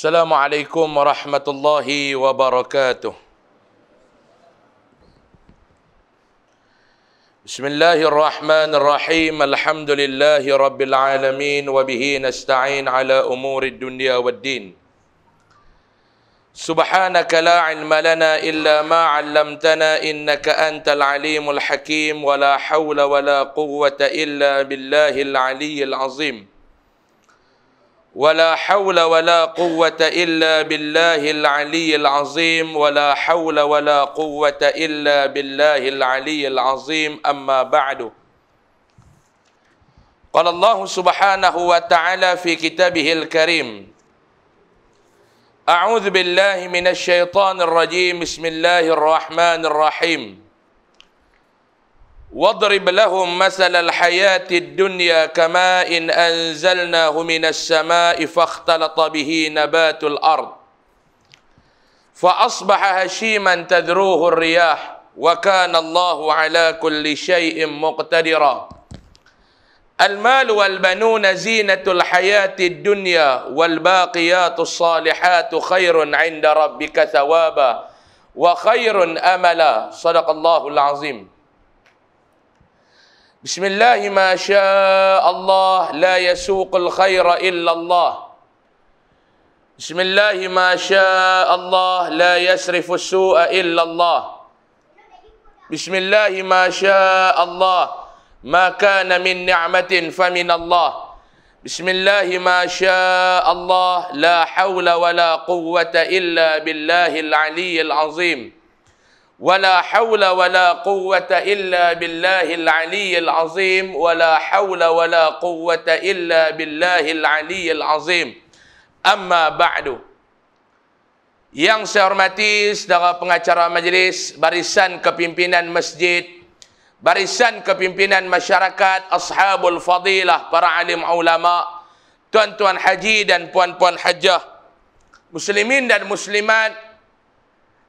Assalamualaikum warahmatullahi wabarakatuh. Bismillahirrahmanirrahim. Alhamdulillahi rabbil alamin. Wabihi nasta'in ala umuri dunia waddin. Subhanaka la ilma lana illa ma 'allamtana innaka antal alimul hakim. Wa la hawla wa la quwwata illa billahil aliyyil azim. ولا حول ولا قوة إلا بالله العلي العظيم ولا حول ولا قوة إلا بالله العلي العظيم أما بعد قال الله سبحانه وتعالى في كتابه الكريم أعوذ بالله من الشيطان الرجيم بسم الله الرحمن الرحيم وَاضْرِبْ لَهُمْ مَثَلَ الْحَيَاةِ الدُّنْيَا كَمَاءٍ أَنْزَلْنَاهُ مِنَ السَّمَاءِ فَاخْتَلَطَ بِهِ نَبَاتُ الْأَرْضِ فَأَصْبَحَ هَشِيمًا تَذْرُوهُ الرِّيَاحُ وَكَانَ اللَّهُ عَلَى كُلِّ شَيْءٍ مُقْتَدِرًا الْمَالُ وَالْبَنُونَ زِينَةُ الْحَيَاةِ الدُّنْيَا وَالْبَاقِيَاتُ الصَّالِحَاتُ خَيْرٌ عِنْدَ رَبِّكَ ثَوَابًا وَخَيْرٌ أَمَلًا صدق الله العظيم. Bismillah ma syaa Allah la yasuqul khaira illa Allah. Bismillah ma syaa Allah la yasrifu as-su'a illa Allah. Bismillah ma syaa Allah ma kana min ni'matin fa min Allah. Bismillah ma syaa Allah la hawla wa la quwwata illa billahil aliyyil azim. ولا حول ولا قوة إلا بالله العلي العظيم ولا حول ولا قوة إلا بالله العلي العظيم أما بعد. Yang saya hormati saudara pengacara majlis, barisan kepimpinan masjid, barisan kepimpinan masyarakat, ashabul fadilah, para alim ulama, tuan-tuan haji dan puan-puan hajah, muslimin dan muslimat,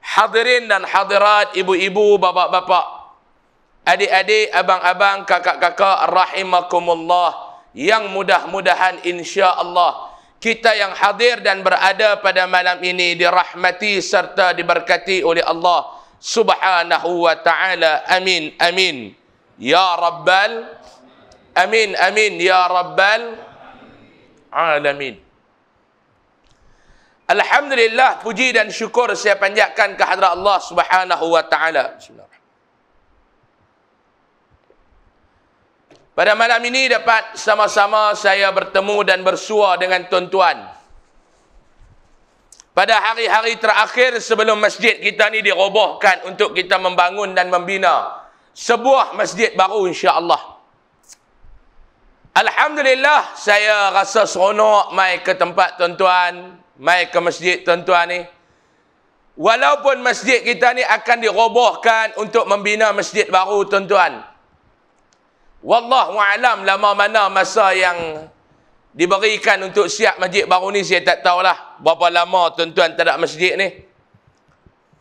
hadirin dan hadirat, ibu-ibu, bapak-bapak, adik-adik, abang-abang, kakak-kakak, rahimakumullah, yang mudah-mudahan insya-Allah kita yang hadir dan berada pada malam ini dirahmati serta diberkati oleh Allah Subhanahu wa taala. Amin amin ya rabbal amin amin ya rabbal alamin. Alhamdulillah, puji dan syukur saya panjatkan kehadrat Allah Subhanahu wa taala. Pada malam ini dapat sama-sama saya bertemu dan bersua dengan tuan-tuan. Pada hari-hari terakhir sebelum masjid kita ni dirobohkan untuk kita membangun dan membina sebuah masjid baru insya-Allah. Alhamdulillah, saya rasa seronok mai ke tempat tuan-tuan. Mai ke masjid tuan-tuan ni. Walaupun masjid kita ni akan dirobohkan untuk membina masjid baru tuan-tuan. Wallahu alam lama mana masa yang diberikan untuk siap masjid baru ni, saya tak tahulah berapa lama tuan-tuan tak ada masjid ni.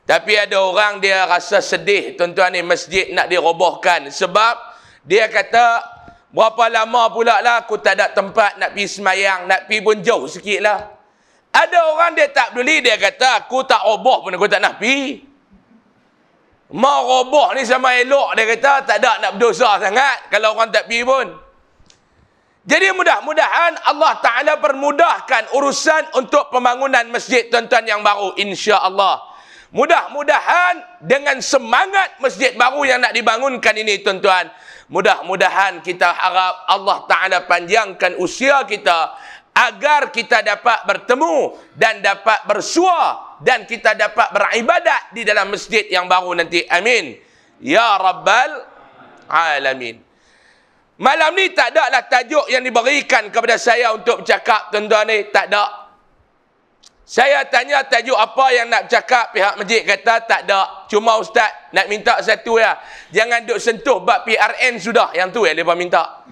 Tapi ada orang dia rasa sedih tuan-tuan ni, masjid nak dirobohkan, sebab dia kata berapa lama pula lah aku tak ada tempat nak pergi semayang, nak pergi pun jauh sikit lah. Ada orang dia tak peduli, dia kata aku tak roboh pun aku tak nak pergi. Mau roboh ni sama elok, dia kata tak ada nak berdosa sangat kalau orang tak pergi pun. Jadi mudah-mudahan Allah Ta'ala permudahkan urusan untuk pembangunan masjid tuan-tuan yang baru insya-Allah. Mudah-mudahan dengan semangat masjid baru yang nak dibangunkan ini tuan-tuan, mudah-mudahan kita harap Allah Ta'ala panjangkan usia kita agar kita dapat bertemu dan dapat bersua dan kita dapat beribadat di dalam masjid yang baru nanti. Amin ya rabbal alamin. Malam ni tak ada lah tajuk yang diberikan kepada saya untuk bercakap tuan-tuan ni, tak ada. Saya tanya tajuk apa yang nak bercakap, pihak masjid kata tak ada. Cuma ustaz nak minta satu ya, jangan duk sentuh bab PRN sudah, yang tu yang dia minta.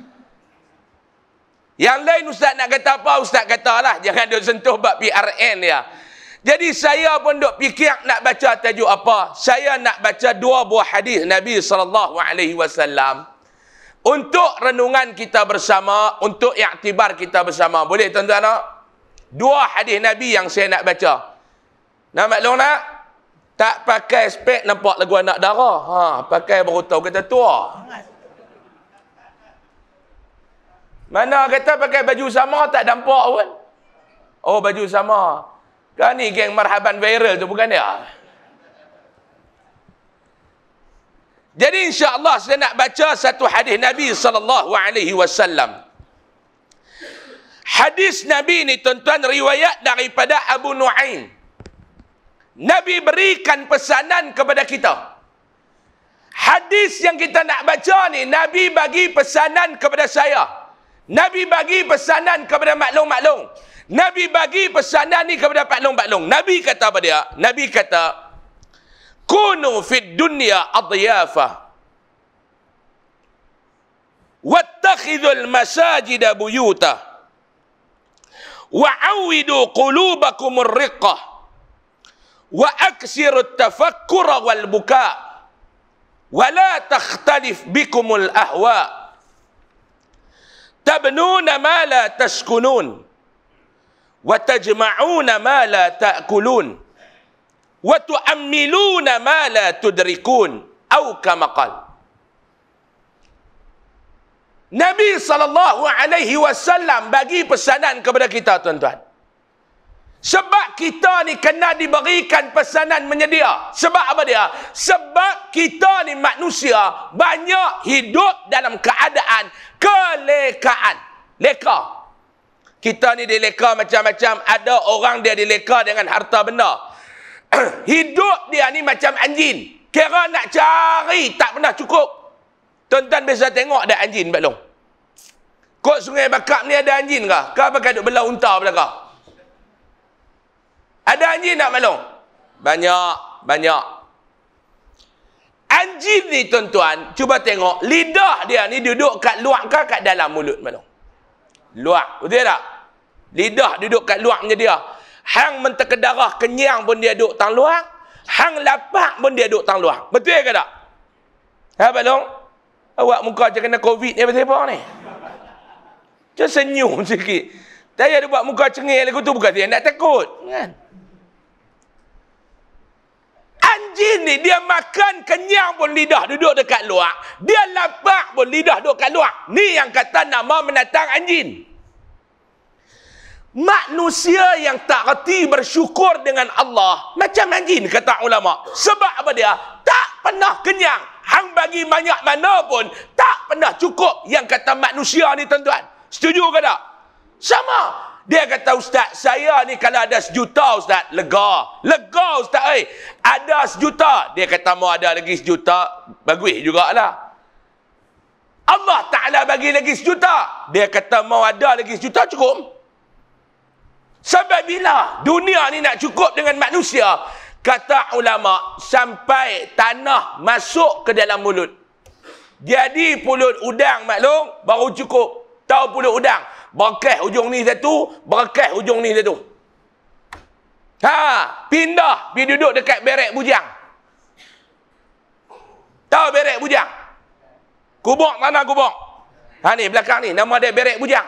Yang lain ustaz nak kata apa, ustaz katalah jangan duk sentuh bab PRN ya. Jadi saya pun duk fikir nak baca tajuk apa. Saya nak baca dua buah hadis Nabi SAW untuk renungan kita bersama, untuk iktibar kita bersama. Boleh tuan-tuan? Dua hadis Nabi yang saya nak baca. Nak maklum nak? Tak pakai spek nampak lagu anak dara. Ha, pakai baru tahu kata tua. Mana kata pakai baju sama tak nampak pun. Oh, baju sama. Kan ni geng marhaban viral tu bukan dia. Jadi insya-Allah saya nak baca satu hadis Nabi sallallahu alaihi wasallam. Hadis Nabi ni tuan-tuan riwayat daripada Abu Nu'aim. Nabi berikan pesanan kepada kita. Hadis yang kita nak baca ni Nabi bagi pesanan kepada saya. Nabi bagi pesanan kepada maklum-maklum. Nabi bagi pesanan ni kepada paklung-paklung. Nabi kata apa dia? Nabi kata kunu fid dunya adyafa wattakhidhul masajida buyuta wa'awidu qulubakum ar-riqqa wa aksirut tafakkura wal buka wa la takhtalif bikumul ahwa tabnuna ma la taskunun wa tajma'una ma la ta'kulun wa tu'ammiluna ma la tudrikun au kama qala. Nabi sallallahu alaihi wasallam bagi pesanan kepada kita tuan-tuan. Sebab kita ni kena diberikan pesanan menyedia. Sebab apa dia? Sebab kita ni manusia banyak hidup dalam keadaan kelekaan. Leka. Kita ni dileka macam-macam. Ada orang dia dileka dengan harta benda. Hidup dia ni macam anjing. Kira nak cari tak pernah cukup. Tuan-tuan biasa tengok ada anjing belum? Kok Sungai Bakap ni ada anjing kah? Kau pakai duk belah unta belakang. Ada anjing tak belum? Banyak, banyak. Anjing ni tuan-tuan, cuba tengok lidah dia ni duduk kat luar kah kat dalam mulut belum? Luar, betul tak? Lidah duduk kat luarnya dia. Hang mentek darah kenyang pun dia duduk tang luar. Hang lapak pun dia duduk tang luar. Betul ke tak? Ha, Pak Long? Awak muka macam kena COVID ni apa-apa ni? Macam senyum sikit. Saya ada buat muka cengih lagu tu bukan dia nak takut. Kan? Anjing ni dia makan kenyang pun lidah duduk dekat luar. Dia lapak pun lidah duduk kat luar. Ni yang kata nama menatang anjing. Manusia yang tak reti bersyukur dengan Allah macam anjing kata ulama. Sebab apa dia? Tak pernah kenyang. Hang bagi banyak mana pun tak pernah cukup yang kata manusia ni tuan-tuan. Setuju ke tak? Sama. Dia kata ustaz, saya ni kalau ada 1 juta ustaz, lega. Lega ustaz oi. Ada 1 juta. Dia kata mau ada lagi 1 juta, bagus jugalah. Allah Ta'ala bagi lagi 1 juta. Dia kata mau ada lagi 1 juta cukup. Sampai bila dunia ni nak cukup dengan manusia? Kata ulama, sampai tanah masuk ke dalam mulut. Jadi pulut udang maklum baru cukup. Tahu pulut udang, berkah hujung ni satu, berkah hujung ni satu. Ha, pindah pergi duduk dekat berek bujang. Tahu berek bujang? Kubur tanah kubur. Ha ni belakang ni nama dia berek bujang.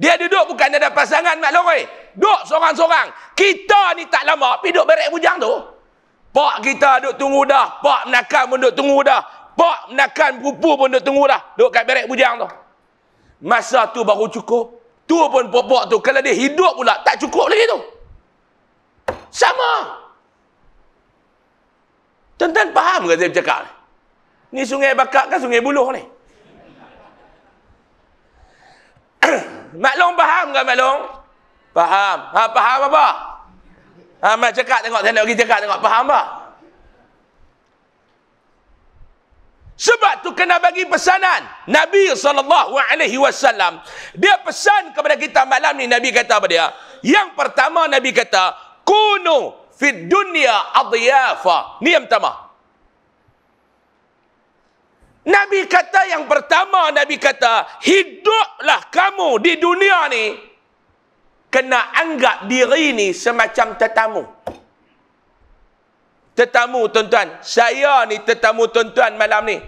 Dia duduk bukan ada pasangan maklum oi. Duduk seorang-seorang. Kita ni tak lama pergi duduk berek bujang tu. Pak kita duduk tunggu dah, pak menakan pun duduk tunggu dah, pak menakan pupu pun duduk tunggu dah, duduk kat berek bujang tu. Masa tu baru cukup. Tu pun popok tu kalau dia hidup pula tak cukup lagi tu. Sama. Tuan-tuan faham ke saya bercakap ni? Ni Sungai Bakap kan Sungai Buloh ni. Maklum faham ke maklum? Faham. Ha, faham apa? Ha, mak cakap tengok, saya nak pergi cakap tengok. Faham apa? Sebab tu kena bagi pesanan. Nabi SAW, dia pesan kepada kita malam ni, Nabi kata apa dia? Yang pertama Nabi kata, kunu fid dunya adyafa. Ni yang pertama. Nabi kata yang pertama, Nabi kata, hiduplah kamu di dunia ni, kena anggap diri ni semacam tetamu. Tetamu tuan-tuan, saya ni tetamu tuan-tuan malam ni.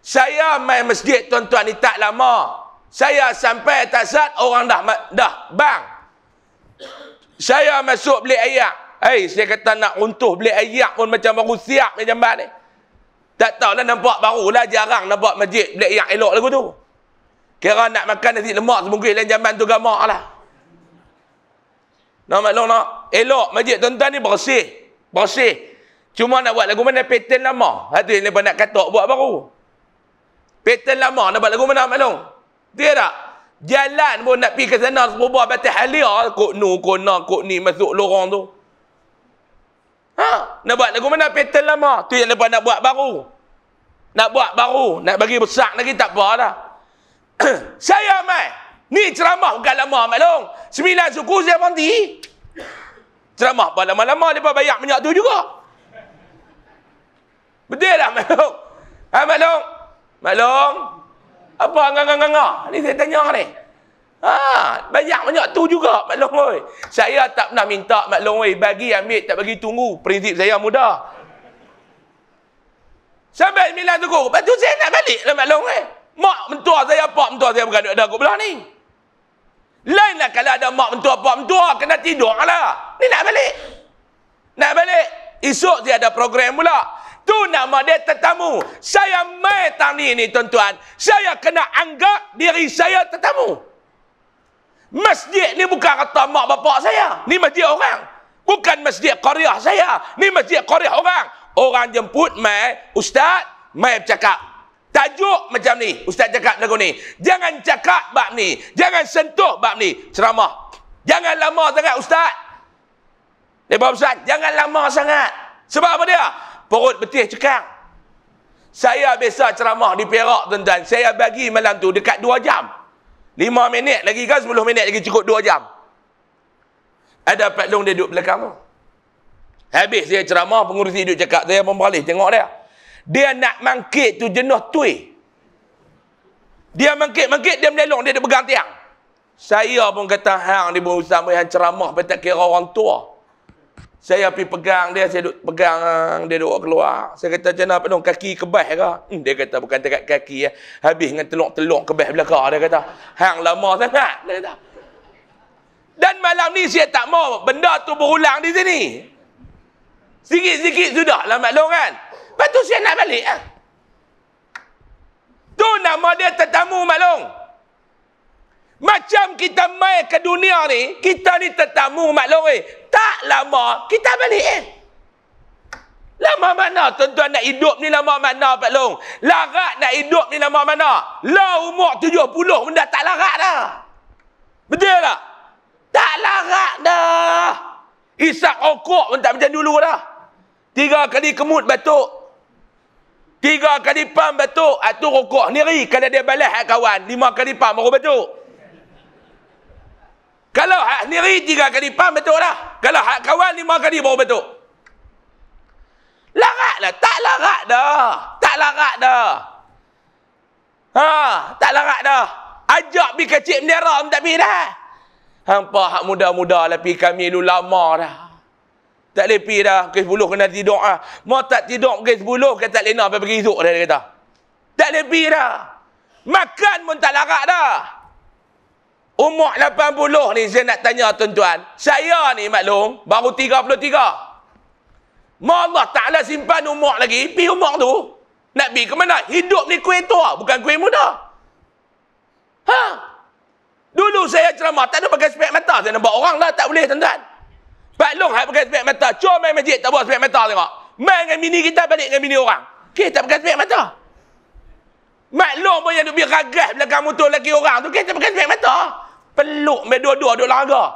Saya main masjid tuan-tuan ni tak lama. Saya sampai tasat, orang dah bang. Saya masuk beli ayak. Saya kata nak runtuh beli ayak pun macam baru siap ni jambat ni. Tak tahulah nampak barulah jarang nampak masjid beli ayak elok lagu tu. Kira nak makan nasi lemak semungkit lain jamban tu gamak lah. Nak maklum nak? Elok masjid tuan-tuan ni bersih. Bersih. Cuma nak buat lagu mana pattern lama. Hati ni nak katok buat baru. Pattern lama nak buat lagu mana maklum? Dia tak? Jalan pun nak pergi ke sana sebuah batas halia. Kok nu, kok na, kok ni masuk lorong tu. Ha? Nak buat lagu mana pattern lama. Tu yang lepas nak buat baru. Nak buat baru. Nak bagi besar lagi tak apa dah. Saya mai. Ni ceramah bukan lama maklum. 9 suku saya berhenti. Ceramah pada lama-lama mereka bayar minyak tu juga. Betul lah maklum. Ha maklum? Maklum? Apa ngangah-ngangah? Ni saya tanya ni. Ha, banyak tu juga maklum oi. Saya tak pernah minta maklum oi, bagi ambil tak bagi tunggu. Prinsip saya mudah. Sampai 9 suku, lepas tu saya nak balik lah maklum oi. Mak mentua saya, pak mentua saya bergaduh dah aku belah ni. Lainlah kalau ada mak mentua, pak mentua kena tidur lah. Ni nak balik. Nak balik. Esok dia ada program pula. Tu nama dia tetamu. Saya mai tadi ni tuan-tuan. Saya kena anggap diri saya tetamu. Masjid ni bukan kata mak bapak saya. Ni masjid orang. Bukan masjid qaryah saya. Ni masjid qaryah orang. Orang jemput mai, ustaz, mai bercakap. Tajuk macam ni. Ustaz cakap lagu ni. Jangan cakap bab ni. Jangan sentuh bab ni. Ceramah. Jangan lama sangat ustaz. Lepas ustaz, jangan lama sangat. Sebab apa dia? Perut betih cekang. Saya biasa ceramah di Perak tuan-tuan. Saya bagi malam tu dekat 2 jam. 5 minit lagi kan 10 minit lagi cukup 2 jam. Ada Pak Long dia duduk belakang tu. Habis saya ceramah, pengurusi duduk cakap. Saya pun beralih tengok dia. Dia nak mangkit tu jenuh tui. Dia mangkit-mangkit, dia menelong, dia ada pegang tiang. Saya pun kata, hang dia pun usah ceramah, tak kira orang tua. Saya pergi pegang dia, saya duduk pegang, dia duduk keluar. Saya kata, macam mana Pak Long, kaki kebas ke? Dia kata, bukan dekat kaki. Habis dengan telok-telok kebas belakang. Dia kata, hang lama sangat. Dia kata. Dan malam ni saya tak mau benda tu berulang di sini. Sikit-sikit sudah lah Pak Long kan. Lepas tu saya nak balik. Tu nama dia tetamu Pak Long. Macam kita mai ke dunia ni, kita ni tetamu Pak Long Tak lama, kita balik Lama mana tuan-tuan nak hidup ni lama mana Pak Long? Larat nak hidup ni lama mana? Lah umur 70 benda tak larat dah. Betul tak? Tak larat dah. Isap rokok pun tak macam dulu dah. 3 kali kemut batuk. 3 kali pam batuk. Itu rokok sendiri. Kalau dia balas hak kawan, 5 kali pam baru batuk. Kalau hak sendiri 3 kali pam betul lah. Kalau hak kawan 5 kali baru betul. Larat lah. Tak larat dah. Tak larat dah. Tak larat dah. Ajak pergi kecil bendera pun tak pergi dah. Hampa hak muda-muda lah pergi kami lu lama dah. Tak boleh pergi dah. Ke 10 kena tidur lah. Mau tak tidur ke 10 ke tak lena sampai pergi esok dah dia kata. Tak boleh pergi dah. Makan pun tak larat dah. Umur 80 ni saya nak tanya tuan-tuan. Saya ni maklum baru 33. Ma Allah Ta'ala simpan umur lagi. Pergi umur tu. Nak pergi ke mana? Hidup ni kuih tua bukan kuih muda. Dulu saya ceramah tak ada pakai spek mata. Saya nampak orang lah tak boleh tuan-tuan. Pak Long hak pakai spek mata. Cuma main masjid tak buat spek mata tengok. Main dengan bini kita balik dengan bini orang. Kita tak pakai spek mata. Mak Long pun yang duk biragas belakang motor lelaki orang tu. Kita pakai spek mata. Peluk main dua-dua duk langgar.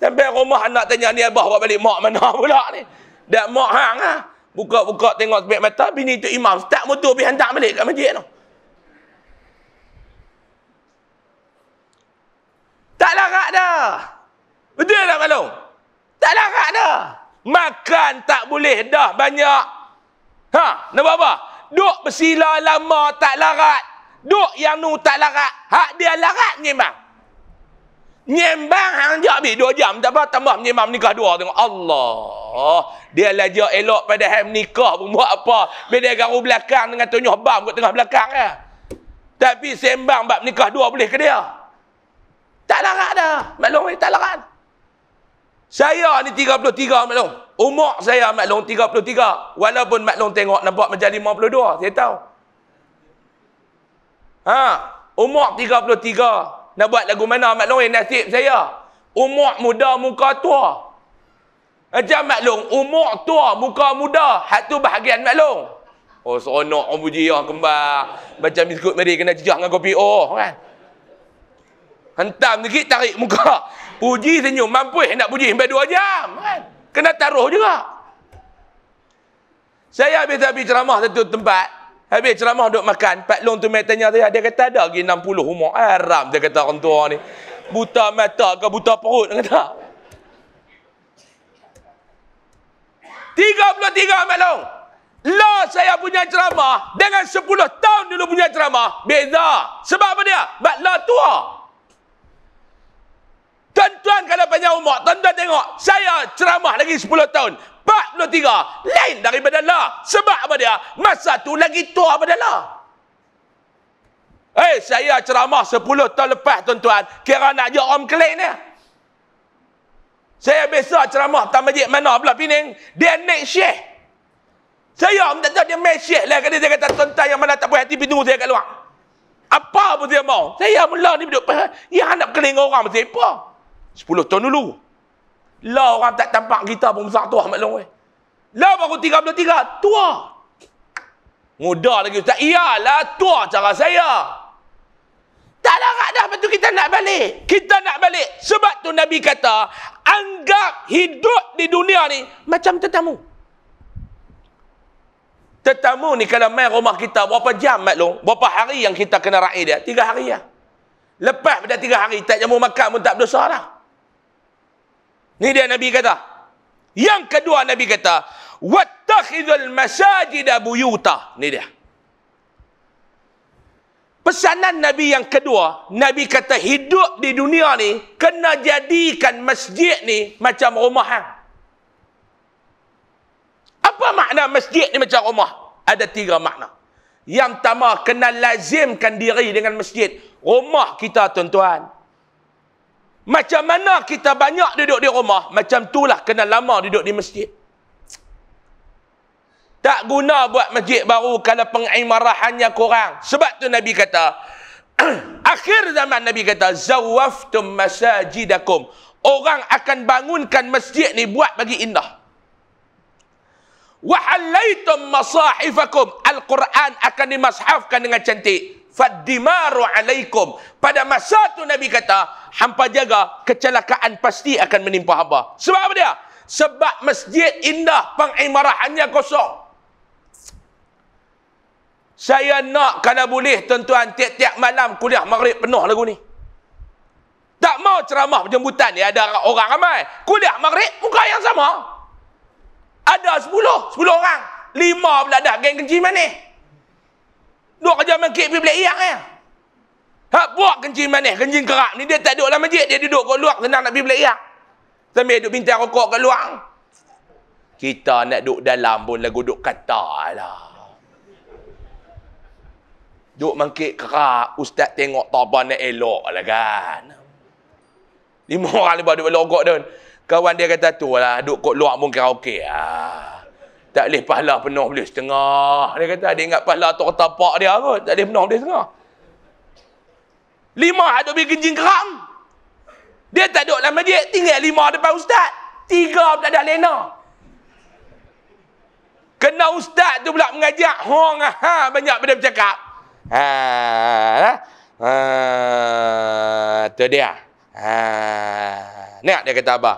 Sampai rumah anak tanya ni abah bawa balik mak mana pula ni. Dak mak hang ah. Buka-buka tengok spek mata bini tu imam start motor pergi hantar balik kat masjid tu. Tak larat dah. Betul tak maklum? Tak larat dah. Makan tak boleh dah banyak. Nak buat apa? Duk bersila lama tak larat. Duk yang nu tak larat. Hak dia larat memang. Nyembang hang je habis 2 jam tak apa tambah nyembang nikah 2 tengok Allah. Dia lajak elok pada hang nikah pun buat apa? Bila garu belakang dengan tunyoh bam kat tengah belakang ah. Tapi sembang bab nikah 2 boleh ke dia? Tak larat dah. Maklum tak larat. Saya ni 33 Mak Long. Umur saya Mak Long 33. Walaupun Mak Long tengok nampak macam 52, saya tahu. Ha, umur 33. Nak buat lagu mana Mak Long? Nasib saya. Umur muda muka tua. Macam Mak Long, umur tua muka muda. Hak tu bahagian Mak Long. Oh, seronok orang puji orang kembar. Macam biskut mari kena jejah dengan kopi. Oh, kan. Hentam sikit tarik muka. Puji senyum. Mampus nak puji sampai 2 jam. Kan? Kena taruh juga. Saya habis ceramah satu tempat. Habis ceramah duk makan. Pak Long tu mai tanya saya. Dia kata ada lagi 60 umur. Haram dia kata orang tua ni. Buta mata ke buta perut dia kata. 33 Mak Long. Lah saya punya ceramah dengan 10 tahun dulu punya ceramah. Beza. Sebab apa dia? Sebab lah tua. Tuan-tuan kalau panjang umur, tuan-tuan tengok. Saya ceramah lagi 10 tahun. 43. Lain daripada lah. Sebab apa dia? Masa tu lagi tua daripada lah. Eh, saya ceramah 10 tahun lepas, tuan-tuan. Kira nak je om keleng dia. Saya biasa ceramah tamajik mana pula Pening. Dia naik syekh. Saya tak tahu dia main syekh lah. Dia kata, tuan-tuan yang mana tak puas hati, pintu saya kat luar. Apa pun dia mau. Saya mula ni duduk. Ya, nak keleng orang macam apa? 10 tahun dulu. Lah orang tak tampak kita pun besar tua Mak Long weh. Lah baru 33. Tua. Muda lagi Ustaz. Iyalah tua cara saya. Tak larat dah. Lepas tu kita nak balik. Kita nak balik. Sebab tu Nabi kata, anggap hidup di dunia ni macam tetamu. Tetamu ni kalau main rumah kita, berapa jam Mak Long? Berapa hari yang kita kena raih dia? 3 hari lah. Lepas pada 3 hari, tak jamu makan pun tak berdosa lah. Ni dia Nabi kata. Yang kedua Nabi kata, wattakhidul masajida buyuta. Ni dia. Pesanan Nabi yang kedua, Nabi kata hidup di dunia ni kena jadikan masjid ni macam rumah hang. Apa makna masjid ni macam rumah? Ada 3 makna. Yang pertama, kena lazimkan diri dengan masjid. Rumah kita tuan-tuan. Macam mana kita banyak duduk di rumah, macam itulah kena lama duduk di masjid. Tak guna buat masjid baru kalau pengimarahannya kurang. Sebab tu Nabi kata, akhir zaman Nabi kata, zawaftum masajidakum. Orang akan bangunkan masjid ni buat bagi indah. Wa halaitum masahifakum. Al-Quran akan dimashafkan dengan cantik. Faddimaru alaikum. Pada masa tu Nabi kata, hampa jaga, kecelakaan pasti akan menimpa hampa. Sebab apa dia? Sebab masjid indah, pengimarahannya kosong. Saya nak kalau boleh tuan-tuan, tiap-tiap malam kuliah maghrib penuh lagu ni. Tak mau ceramah berjemputan, ya ada orang ramai. Kuliah maghrib muka yang sama. Ada 10 orang. 5 pula dah geng kencing manis. Duk kerja mangkit pergi belah iang ya. Hak buat kencing manis, kencing kerap ni dia tak duduk dalam masjid, dia duduk kat luar senang nak pergi belah iang. Sambil duduk bintang rokok kat luar. Kita nak duduk dalam pun lagu duduk katalah. Duduk mangkit kerap, ustaz tengok tak apa nak eloklah kan. 5 orang lepas duduk rokok tu. Kawan dia kata tu lah duduk kat luar pun karaoke ah. Tak boleh pahala penuh boleh setengah. Dia kata, dia ingat pahala tok tapak dia kot. Tak boleh penuh boleh setengah. 5 ada pergi kencing keram. Dia tak duduk dalam masjid. Tinggal 5 depan ustaz. 3 pula dah lena. Kena ustaz tu pula mengajak. Hong, banyak benda bercakap. Tu dia. Nak dia kata apa?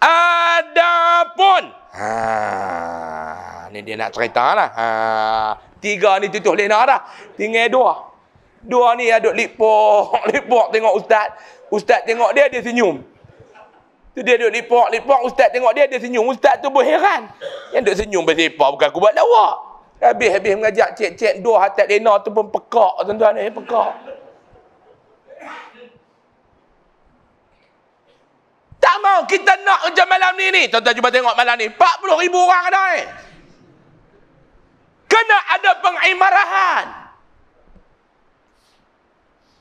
Adapun. Ni dia nak cerita lah. 3 ni tutup lena dah. Tinggal 2 ni aduk lipok tengok ustaz. Ustaz tengok dia, dia senyum. Tu dia duduk lipok ustaz tengok dia, dia senyum. Ustaz tu pun heran. Yang duk senyum bersepa bukan aku buat lawak. Habis mengajak cek-cek 2 atas lena tu pun pekak tuan-tuan ni, pekak. Tak mau kita nak macam malam ni. Tuan-tuan cuba tengok malam ni. 40,000 orang ada ni. Kena ada pengimarahan.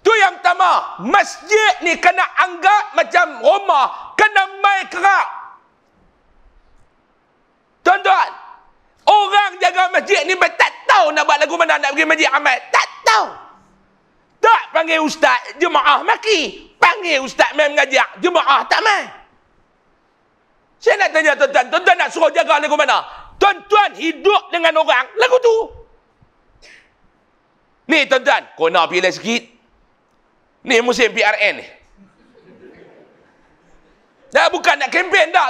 Tu yang pertama. Masjid ni kena anggap macam rumah. Kena dalam mereka. Tuan-tuan, orang jaga masjid ni tak tahu nak buat lagu mana nak pergi masjid amat. Tak tahu. Tak panggil ustaz, jemaah maki. Panggil ustaz main mengajar, jemaah tak main. Saya nak tanya tuan-tuan, tuan-tuan nak suruh jaga lagu mana? Tuan-tuan hidup dengan orang lagu tu. Ni tuan-tuan, kena pilih sikit. Ni musim PRN ni. Dah bukan nak kempen tak.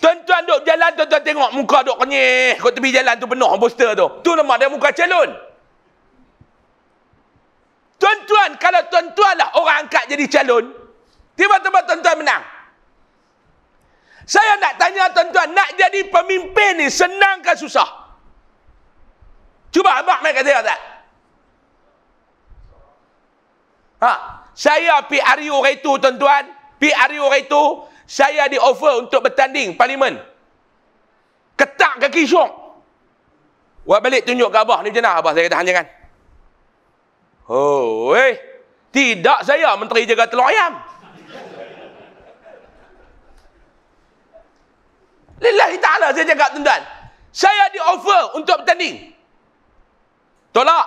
Tuan-tuan duk jalan, tuan-tuan tengok muka duk kenyih. Kat tepi jalan tu penuh poster tu. Tu nama dia muka calon. Tuan-tuan, kalau tuan-tuan lah orang angkat jadi calon, tiba-tiba tuan-tuan menang. Saya nak tanya tuan-tuan, nak jadi pemimpin ni senang ke susah? Cuba abang main kat saya tak? Ha, saya PRU hari tu tuan-tuan, PRU hari tu saya di offer untuk bertanding parlimen. Ketak kaki syok. Wah balik tunjuk ke abah ni macam mana? Abah saya kata hang jangan. Oh, tidak saya menteri jaga telur ayam. Lillahi ta'ala saya cakap tuan-tuan. Saya di offer untuk bertanding. Tolak.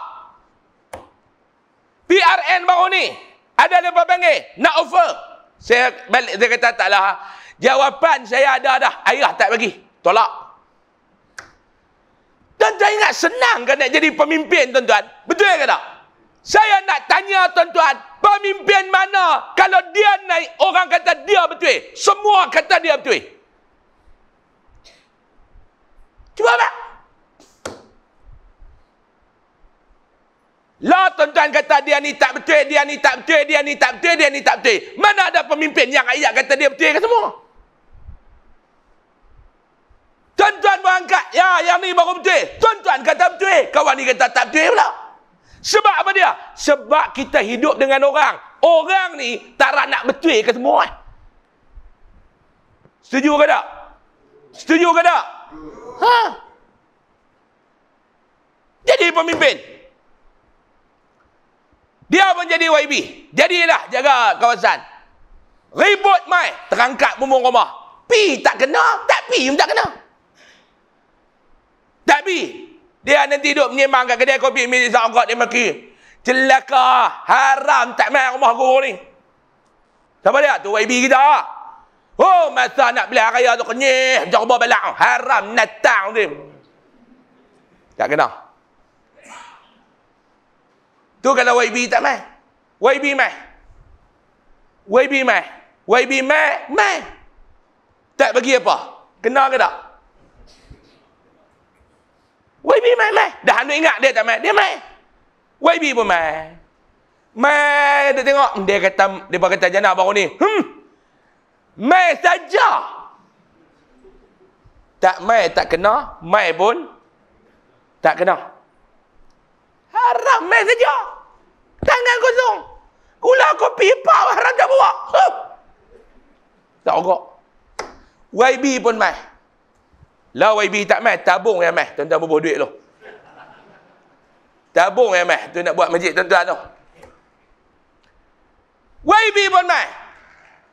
PRN baru ni. Ada lepas panggil. Nak offer. Saya balik, saya kata taklah. Jawapan saya ada dah. Ayah tak bagi. Tolak. Tuan-tuan ingat senang ke nak jadi pemimpin tuan-tuan? Betul ke tak? Saya nak tanya tuan-tuan, pemimpin mana kalau dia naik orang kata dia betul, semua kata dia betul? Cuba tak? Lah tuan-tuan kata dia ni tak betul, dia ni tak betul, dia ni tak betul, dia ni tak betul. Mana ada pemimpin yang ayat kata dia betul ke semua? Tuan-tuan berangkat, ya yang ni baru betul. Tuan-tuan kata betul, kawan ni kata tak betul pula. Sebab apa dia? Sebab kita hidup dengan orang. Orang ni tak nak betul ke semua. Setuju ke tak? Setuju ke tak? Ha? Jadi pemimpin. Dia pun jadi YB. Jadilah jaga kawasan. Ribut mai. Terangkat bumbung rumah. Pi tak kena. Tak pi pun tak kena. Tak pi. Dia nanti duduk menyemang kat kedai kopi milik Zakat dia maki. Celaka, haram tak main rumah guru ni. Siapa dia? Tu YB kita. Oh, masa nak beli raya tu kenyih, macam rumah balak. Haram natang dia. Tak kena. Tu kalau YB tak main. YB main. YB main. YB main, main. Tak bagi apa? Kena ke tak? YB main. Dah nak ingat dia tak main. Dia main. YB pun main. Main. Dia tengok. Dia kata jana baru ni. Main saja. Tak main tak kena. Main pun tak kena. Haram main saja. Tangan kosong. Gula kopi pau haram tak bawa. Tak ogok. YB pun main. Lah YB tak main, tabung yang main. Tuan-tuan bubuh duit tu. Tabung yang main. Tu nak buat masjid tuan-tuan tu. YB pun main.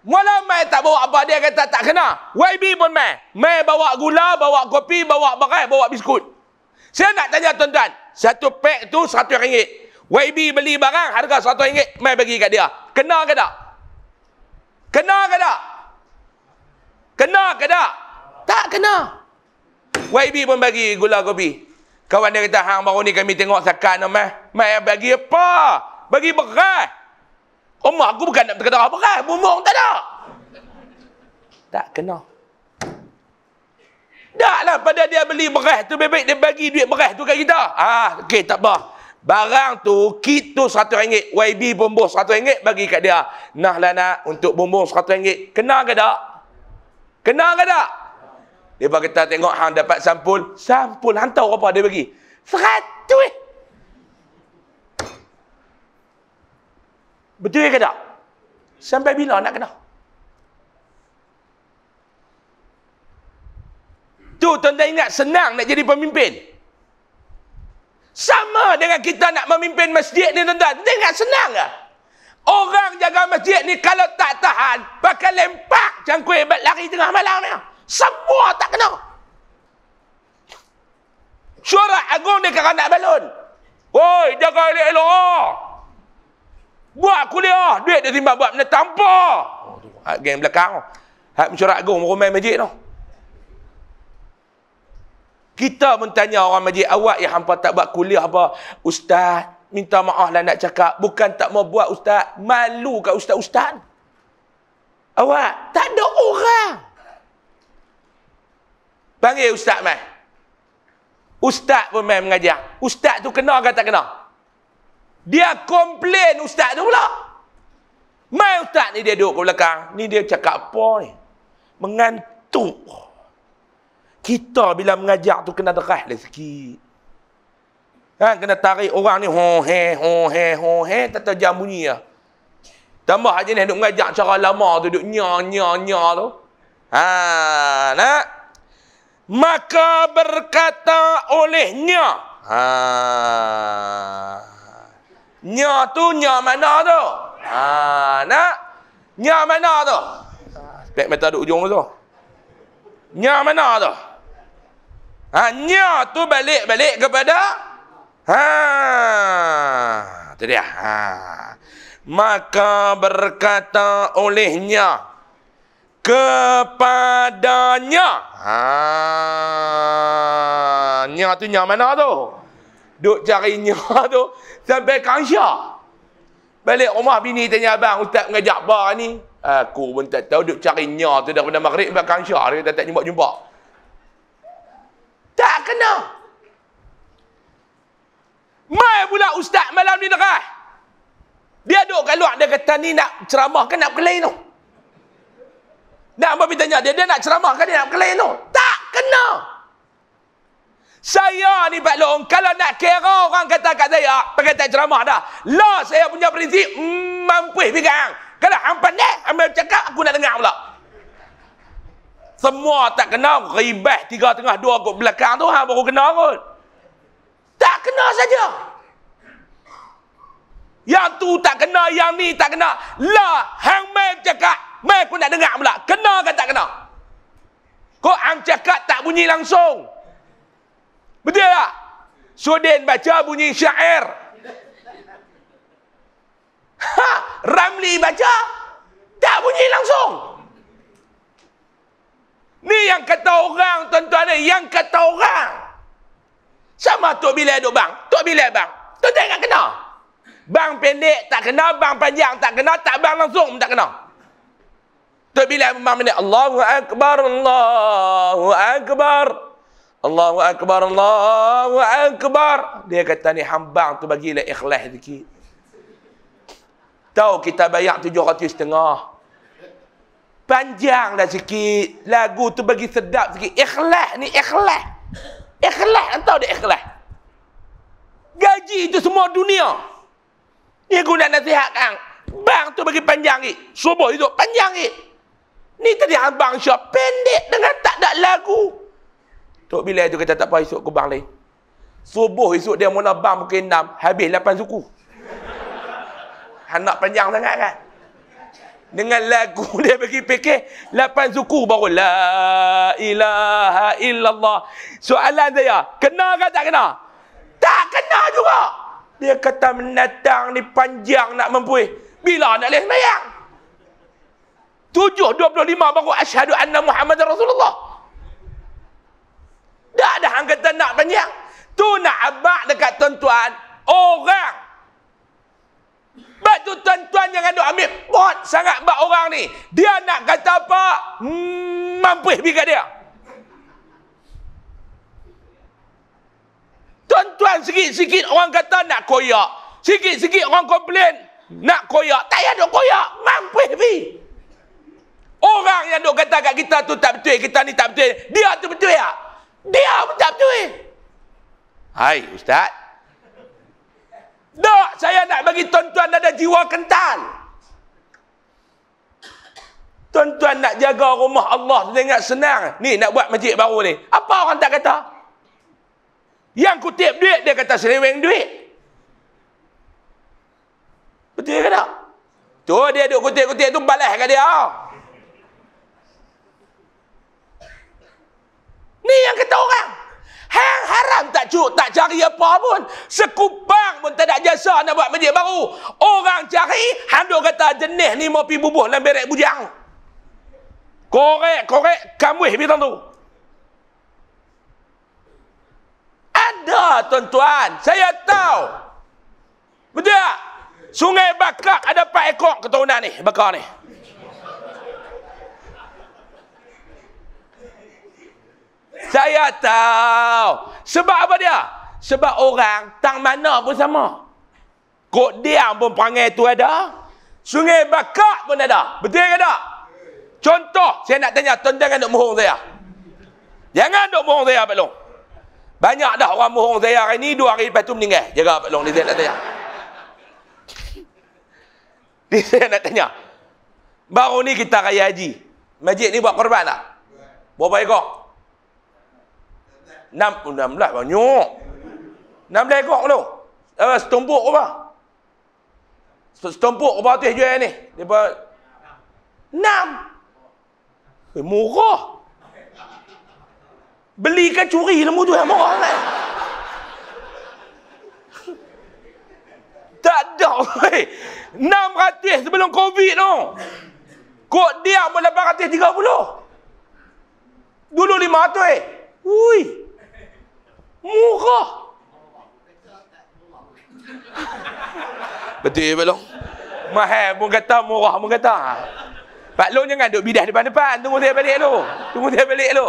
Mula main tak bawa apa dia kata tak kena. YB pun main. Main bawa gula, bawa kopi, bawa beras, bawa biskut. Saya nak tanya tuan-tuan. Satu pack tu RM100. YB beli barang harga RM100. Main bagi kat dia. Kena ke tak? Kena ke tak? Kena ke tak? Tak kena. YB pun bagi gula kopi. Kawan dia kata, hang baru ni kami tengok sakan omah. Mai bagi apa? Bagi beras. Omah aku bukan nak terkena beras. Bumbung tak ada. Tak kena. Taklah pada dia beli beras tu, baik-baik dia bagi duit beras tu kat kita. Ah, okey tak apa. Barang tu, kit tu RM100. YB bumbung RM100 bagi kat dia. Nah lah nak untuk bumbung RM100. Kena ke tak? Kena ke tak? Dia kata tengok hang dapat sampul. Sampul hantar apa dia bagi? RM100. Betul ke tak? Sampai bila nak kena? Tu tuan-tuan ingat senang nak jadi pemimpin. Sama dengan kita nak memimpin masjid ni tuan-tuan. Tuan-tuan ingat senang ke? Orang jaga masjid ni kalau tak tahan, pakai lempak cangkul lari tengah malam ni. Semua tak kena. Syurat agung dia kerana nak balon. Woi, jaga elok-elok. Buat kuliah, duit dia timbang buat benda tanpa. Hak geng belakang. Hak mesyuarat agung merumai masjid tu. Kita pun tanya orang masjid, awak yang hampa tak buat kuliah apa? Ustaz, minta maaf lah nak cakap. Bukan tak mau buat ustaz. Malu kat ustaz-ustaz. Awak, tak ada orang. Panggil ustaz main. Ustaz pun main mengajar. Ustaz tu kena ke tak kena? Dia komplain ustaz tu pula. Main ustaz ni dia duduk kat belakang. Ni dia cakap apa ni? Mengantuk. Kita bila mengajar tu kena derah lah sikit. Ha, kena tarik orang ni ho he tak tahu jam bunyi lah. Tambah aja ni duk mengajar cara lama tu duk nya tu. Ha nak maka berkata olehnya. Ha nya tu nya mana tu? Ha nak nya mana tu? Spek mata duk hujung tu. Nya mana tu? Ha nya tu balik kepada itu dia. Maka berkata olehnya kepadanya. Nya tu nya mana tu? Duk cari nya tu sampai kangsya. Balik rumah bini tanya abang, ustaz mengajak bar ni. Aku pun tak tahu duk cari nya tu daripada maghrib sampai kangsya. Dia tak jumpa-jumpa. Tak kena. Mai pula ustaz malam ni derah. Dia duduk kat luar, dia kata ni nak ceramah ke nak berkelain tu? Nak apa tanya dia, dia nak ceramah ke dia nak berkelain tu? Tak kena. Saya ni Pak Long, kalau nak kira orang kata kat saya, pakai tak ceramah dah. Lah saya punya prinsip, mampus pegang. Kalau hang pandai, ambil cakap, aku nak dengar pula. Semua tak kena, ribah tiga tengah dua kot belakang tu, hang baru kena kot. Tak kena saja. Yang tu tak kena, yang ni tak kena. Lah, hang mai cakap, mai aku nak dengar pula. Kena ke tak kena? Kau hang cakap tak bunyi langsung. Betul tak? Sudin baca bunyi syair. Ha, Ramli baca tak bunyi langsung. Ni yang kata orang, tuan-tuan ni, yang kata orang. Sama tok bilai duk bang. Tok bilai bang. Tok tak kena. Bang pendek tak kena, bang panjang tak kena, tak bang langsung tak kena. Tok bilai bang pendek. Allahu akbar, Allahu akbar. Allahu akbar, Allahu akbar. Dia kata ni hambang tu bagilah ikhlas sikit. Tahu kita bayar 750. Panjang dah sikit. Lagu tu bagi sedap sikit. Ikhlas ni ikhlas. Ikhlas, entah dia ikhlas. Gaji itu semua dunia. Ni aku nak nasihat hang. Bang tu bagi panjang ni. Subuh itu panjang ni. Ni tadi abang syah pendek dengan tak ada lagu. Tok bila tu kata tak apa, esok ke bang lain. Subuh esok dia mula bang pukul 6, habis 8 suku. Hang nak panjang sangat kan? Dengan lagu dia bagi fikir 8 suku baru la ilaha illallah. Soalan saya, kena ke tak kena? Tak kena juga. Dia kata menatang ni panjang nak mempuih. Bila nak leh sembahyang? 7:25 baru asyhadu anna Muhammadar Rasulullah. Dah dah hang kata nak panjang. Tu nak abak dekat tuan-tuan orang. Batu tuan-tuan jangan duk ambil pot sangat bak orang ni. Dia nak kata apa? Mampus pergi kat dia. Tuan-tuan sikit-sikit orang kata nak koyak. Sikit-sikit orang komplain nak koyak. Tak payah duk koyak. Mampus pergi. Orang yang duk kata kat kita tu tak betul, kita ni tak betul. Dia tu betul tak? Dia pun tak betul. Hai ustaz. Tak, saya nak bagi tuan-tuan ada jiwa kental. Tuan-tuan nak jaga rumah Allah, tengok senang. Ni nak buat masjid baru ni. Apa orang tak kata? Yang kutip duit, dia kata seleweng duit. Betul ke tak? Tu dia duk kutip-kutip tu balas ke dia. Ni yang kata orang. Hang haram tak cuk, tak cari apa pun. Sekupang pun tak ada jasa nak buat masjid baru. Orang cari, hang duk kata jenis ni mau pi bubuh dalam berek bujang. Korek-korek kamuih bintang tu. Ada tuan-tuan, saya tahu. Betul tak? Sungai Bakar ada 4 ekor keturunan ni, bakar ni. Saya tahu. Sebab apa dia? Sebab orang tang mana pun sama. Kok Diam pun perangai tu ada. Sungai Bakar pun ada. Betul ke tak? Contoh, saya nak tanya, tuan jangan duk bohong saya. Jangan duk bohong saya, Pak Long. Banyak dah orang bohong saya hari ni, 2 hari lepas tu meninggal. Jaga Pak Long, ni saya nak tanya. Ni saya nak tanya. Baru ni kita raya haji. Masjid ni buat korban tak? Berapa ekor? 16 banyak. 16 ekor tu. Setumpuk apa? Setumpuk apa tu jual ni? Dia 6. Murah. Beli ke curi lemu tu yang murah kan? Tak ada. 600 sebelum Covid tu. Kod dia pun 830. Dulu 500. Ui. Murah. Betul ya Pak Long? Mahal pun kata, murah pun kata. Pak Long jangan duduk bidah depan-depan. Tunggu saya balik tu.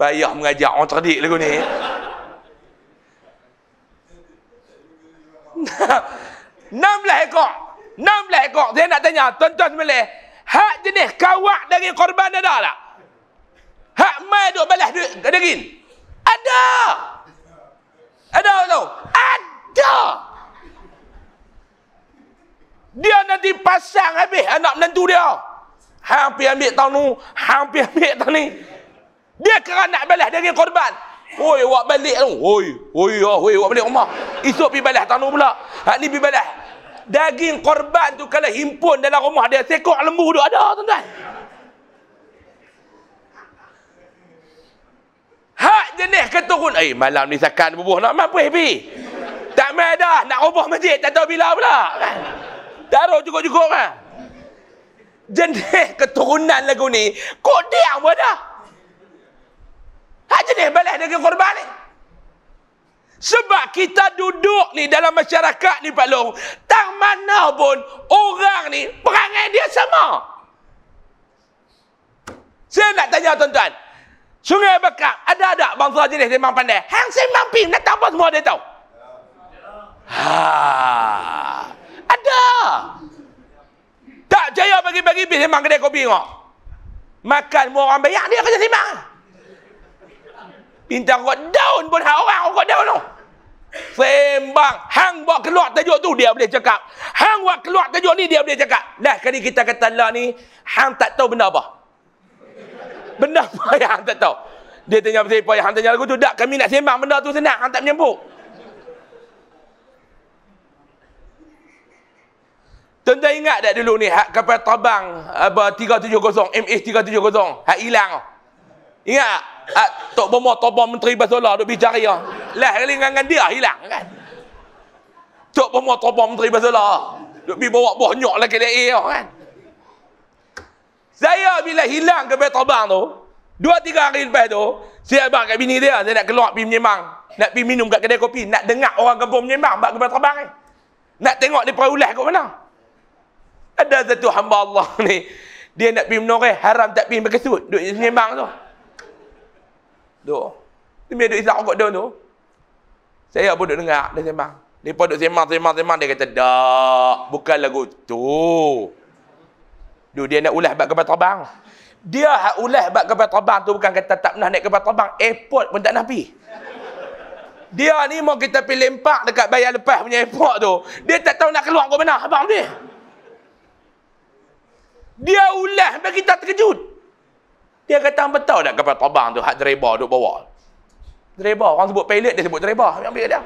Payah mengajar orang cerdik lagu ni. Nah, 16 ekor. 16 ekor. Saya nak tanya, tuan-tuan sebelah. Hak jenis kawak dari korban ada tak? Hak mai duduk balas daging. Ada. Ada tau? Ada. Dia nanti pasang habis anak menantu dia. Hampir ambil tahun tu, hampir ambil tahun ni. Dia kerana nak balas daging korban. Oi, awak balik tu. Oi, oi, oi, awak balik rumah. Esok pergi balas tahun tu pula. Hak ni pergi balas. Daging korban tu kalau himpun dalam rumah dia, sekok lembu duk ada, tuan-tuan. Hak jenis keturun. Eh, malam ni sakan bubuh nak mampu happy. Tak main dah, nak roboh masjid, tak tahu bila pula. Kan? Taruh cukup-cukup kan? Jenis keturunan lagu ni kok dia pun ada. Hak jenis balas daging korban ni. Sebab kita duduk ni dalam masyarakat ni Pak Long, tang mana pun orang ni perangai dia sama. Saya nak tanya tuan-tuan, Sungai Bakar ada tak bangsa jenis memang pandai? Hang memang ping nak tahu apa semua dia tahu. Haa, ada. Tak percaya pagi-pagi pergi sembang kedai kopi tengok. Makan semua orang bayar, dia kerja sembang. Pintar kot daun pun hak orang, orang kot daun tu. Sembang. Hang buat keluar tajuk tu, dia boleh cakap. Hang buat keluar tajuk ni, dia boleh cakap. Dah kali kita kata lah ni, hang tak tahu benda apa. Benda apa yang hang tak tahu. Dia tanya pasal apa yang hang tanya lagu tu. Tak, kami nak sembang benda tu senang, hang tak menyambung. Tuan-tuan ingat tak dulu ni hak kapal terbang apa 370 MH370 hak hilang. Ingat tak? Tok Bomo Tobong Menteri Basola duk bicari ah. Lah kali dengan dia hilang kan. Tok Bomo Tobong Menteri Basola duk bi bawa boh nyok lagi lei ah kan. Saya bila hilang kapal terbang tu 2-3 hari lepas tu saya abang kat bini dia, saya nak keluar pergi menyembang, nak pergi minum kat kedai kopi, nak dengar orang kampung menyembang bab kapal terbang ni. Nak tengok dia perulas kat mana. Ada satu hamba Allah ni, dia nak pergi menoreh, haram tak pergi berkesut. Duduk menyembang tu. Duduk. Dia duduk isap kot daun tu. Saya pun duduk dengar, dia sembang. Dia pun duduk sembang. Dia kata, tak, bukan lagu tu. Duduk dia nak ulas bak kapal terbang. Dia hak ulas bak kapal terbang tu bukan kata tak pernah naik kapal terbang. Airport pun tak nak pergi. Dia ni mau kita pergi lempak dekat bayar lepas punya airport tu. Dia tak tahu nak keluar ke mana. Abang dia. Dia ulas bagi kita terkejut. Dia kata, hang tahu tak kapal terbang tu hak dereba duk bawa? Dereba, orang sebut pilot, dia sebut dereba. Ambil dia.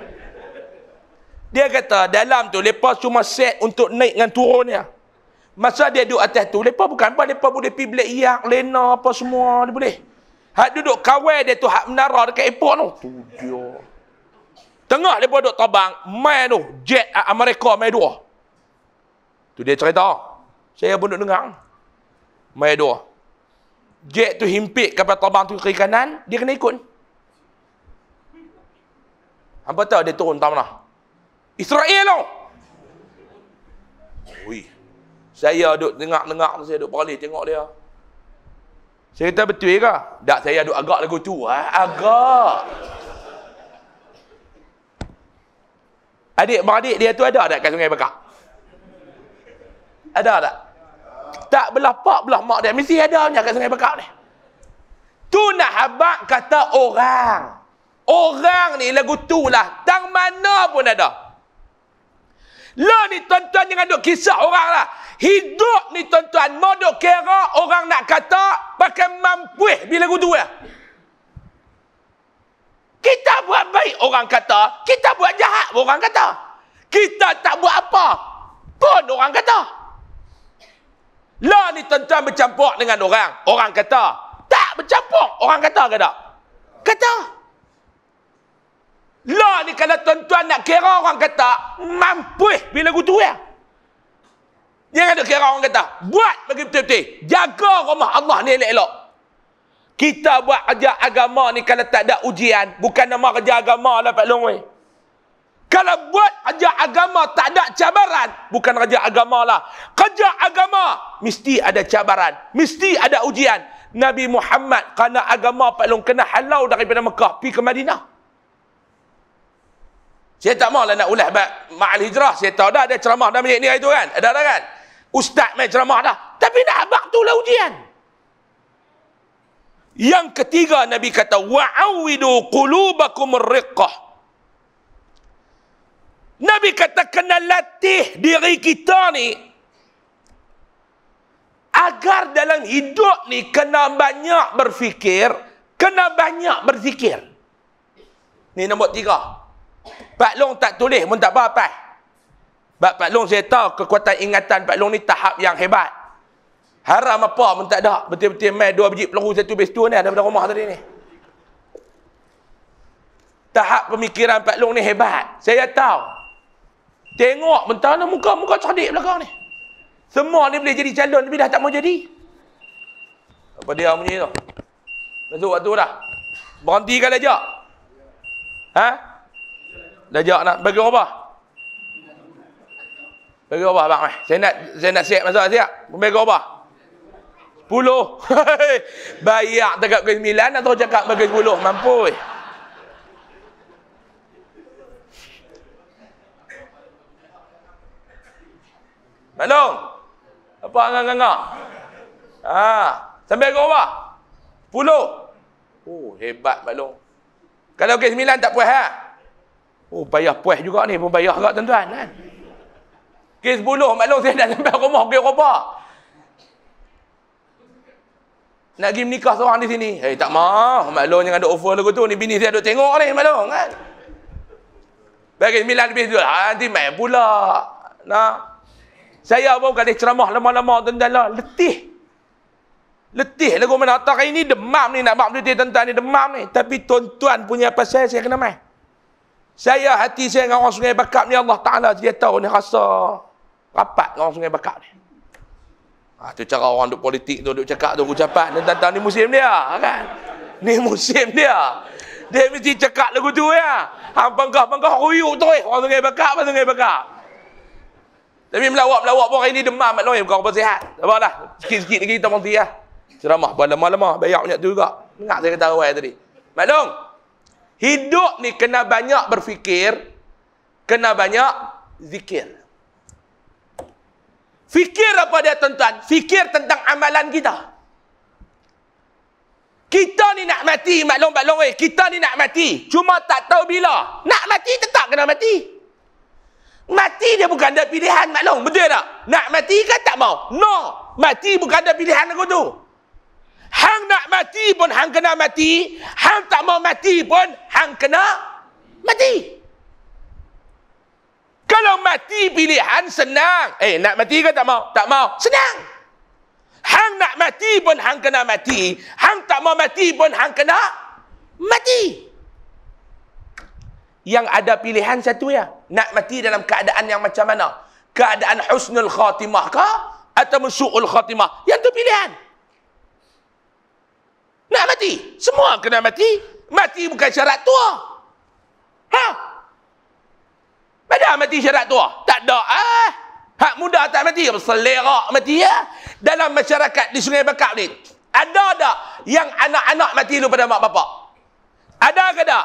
Dia kata dalam tu mereka cuma set untuk naik dengan turunnya. Masa dia duduk atas tu, mereka bukan apa, mereka boleh pergi belik iak, lena apa semua, dia boleh. Hak duduk kawai dia tu, hak menara dekat airport tu. Tu dia. Tengah mereka duduk tabang, main tu, jet Amerika main dua. Tu dia cerita. Saya pun duduk dengar. Main dua. Jet tu himpit kapal tabang tu kiri kanan, dia kena ikut. Apa tahu dia turun tak mana? Israel tau. Ui. Saya duduk tengok-tengok, saya duduk balik tengok dia. Saya kata betul ke? Tak, saya duduk agak lagu tu. Agak. Adik-beradik dia tu ada tak kat Sungai Bakar? Ada tak? Tak belah pak, belah mak dia. Mesti ada punya kat Sungai Bakar ni. Tu nak habak kata orang. Orang ni lagu tu lah. Tang mana pun ada. Lah ni tuan-tuan jangan duk kisah orang lah. Hidup ni tuan-tuan. Mau duk kira orang nak kata. Pakai mampuih bila lagu tu lah. Kita buat baik orang kata. Kita buat jahat orang kata. Kita tak buat apa pun orang kata. Lah ni tuan-tuan bercampur dengan orang. Orang kata. Tak bercampur. Orang kata ke tak? Kata. Lah ni kalau tuan-tuan nak kira orang kata, mampuih bila kutu ya. Jangan duk kira orang kata. Buat bagi betul-betul. Jaga rumah Allah ni elok-elok. Kita buat kerja agama ni kalau tak ada ujian, bukan nama kerja agama lah Pak Long weh. Kalau buat kerja agama tak ada cabaran, bukan kerja agama lah. Kerja agama mesti ada cabaran, mesti ada ujian. Nabi Muhammad kerana agama Pak Long kena halau daripada Mekah pergi ke Madinah. Saya tak maulah nak ulas bab ma'al hijrah. Saya tahu dah ada ceramah dalam bilik ni hari tu kan. Ada dah kan? Ustaz main ceramah dah. Tapi nak abang tu lah ujian. Yang ketiga Nabi kata wa'awidu qulubakum riqqah. Nabi kata kena latih diri kita ni agar dalam hidup ni kena banyak berfikir, kena banyak berzikir. Ni nombor tiga. Pak Long tak tulis pun tak apa-apa. Sebab Pak Long saya tahu kekuatan ingatan Pak Long ni tahap yang hebat. Haram apa pun tak ada. Betul-betul main dua biji peluru satu base tu ni ada daripada rumah tadi ni. Tahap pemikiran Pak Long ni hebat. Saya tahu. Tengok mentah ni muka cerdik belakang ni. Semua ni boleh jadi calon tapi dah tak mau jadi. Apa dia bunyi tu? Masuk waktu dah. Berhentikan lejak. Ha? Lajak nak bagi apa? Bagi apa abang? Saya nak siap masa siap. Bagi apa? 10. Bayar dekat ke 9 atau cakap bagi 10. Mampu. Malong. Apa ngangak? Sampai ke apa? 10. Oh, hebat Malong. Kalau ke 9 tak puas ha? Oh, payah puas juga ni. Pun payah juga tuan-tuan kan. Kes 10, maklum saya dah sampai rumah ke Eropah. Nak pergi menikah seorang di sini. Eh, tak mau. Maklum jangan ada offer lagu tu. Ni bini saya duk tengok ni, maklum kan. Bagi 9 lebih tu. Nanti main pula. Nah. Saya pun kali ceramah lama-lama tuan-tuan lah. Letih. Letih lagu mana atas hari ni demam ni. Nak bak letih tuan-tuan ni demam ni. Tapi tuan-tuan punya pasal saya kena main. Saya hati saya dengan orang Sungai Bakar ni Allah Ta'ala dia tahu ni rasa rapat dengan orang Sungai Bakar ni. Tu cara orang duk politik tu, duk cakap tu, ucapan tentang ni musim dia kan. Ni musim dia. Dia mesti cakap lagu tu ya. Hang panggah-panggah ruyuk tu orang Sungai Bakar, Sungai Bakar. Tapi melawak-melawak pun hari ni demam mak noi bukan apa sihat. Sabarlah. Sikit-sikit lagi kita berhenti lah. Ceramah pada lama-lama bayar banyak tu juga. Dengar saya kata awal tadi. Mak Long. Hidup ni kena banyak berfikir, kena banyak zikir. Fikir apa dia tuan-tuan? Fikir tentang amalan kita. Kita ni nak mati, maklum kita ni nak mati. Cuma tak tahu bila. Nak mati tetap kena mati. Mati dia bukan ada pilihan, maklum. Betul tak? Nak mati ke tak mau? No. Mati bukan ada pilihan aku tu. Hang nak mati pun hang kena mati. Hang tak mau mati pun hang kena mati. Bagi pilihan senang. Nak mati ke tak mau? Tak mau. Senang. Hang nak mati pun hang kena mati. Hang tak mau mati pun hang kena mati. Yang ada pilihan satu ya. Nak mati dalam keadaan yang macam mana? Keadaan husnul khatimah kah? Atau su'ul khatimah? Yang tu pilihan. Nak mati. Semua kena mati. Mati bukan syarat tua. Ha? Ada mati syarat tua? Tak ada. Ah? Hak muda tak mati. Selerak mati ya. Dalam masyarakat di Sungai Bakap ni. Ada tak yang anak-anak mati dulu pada mak bapak? Ada ke tak?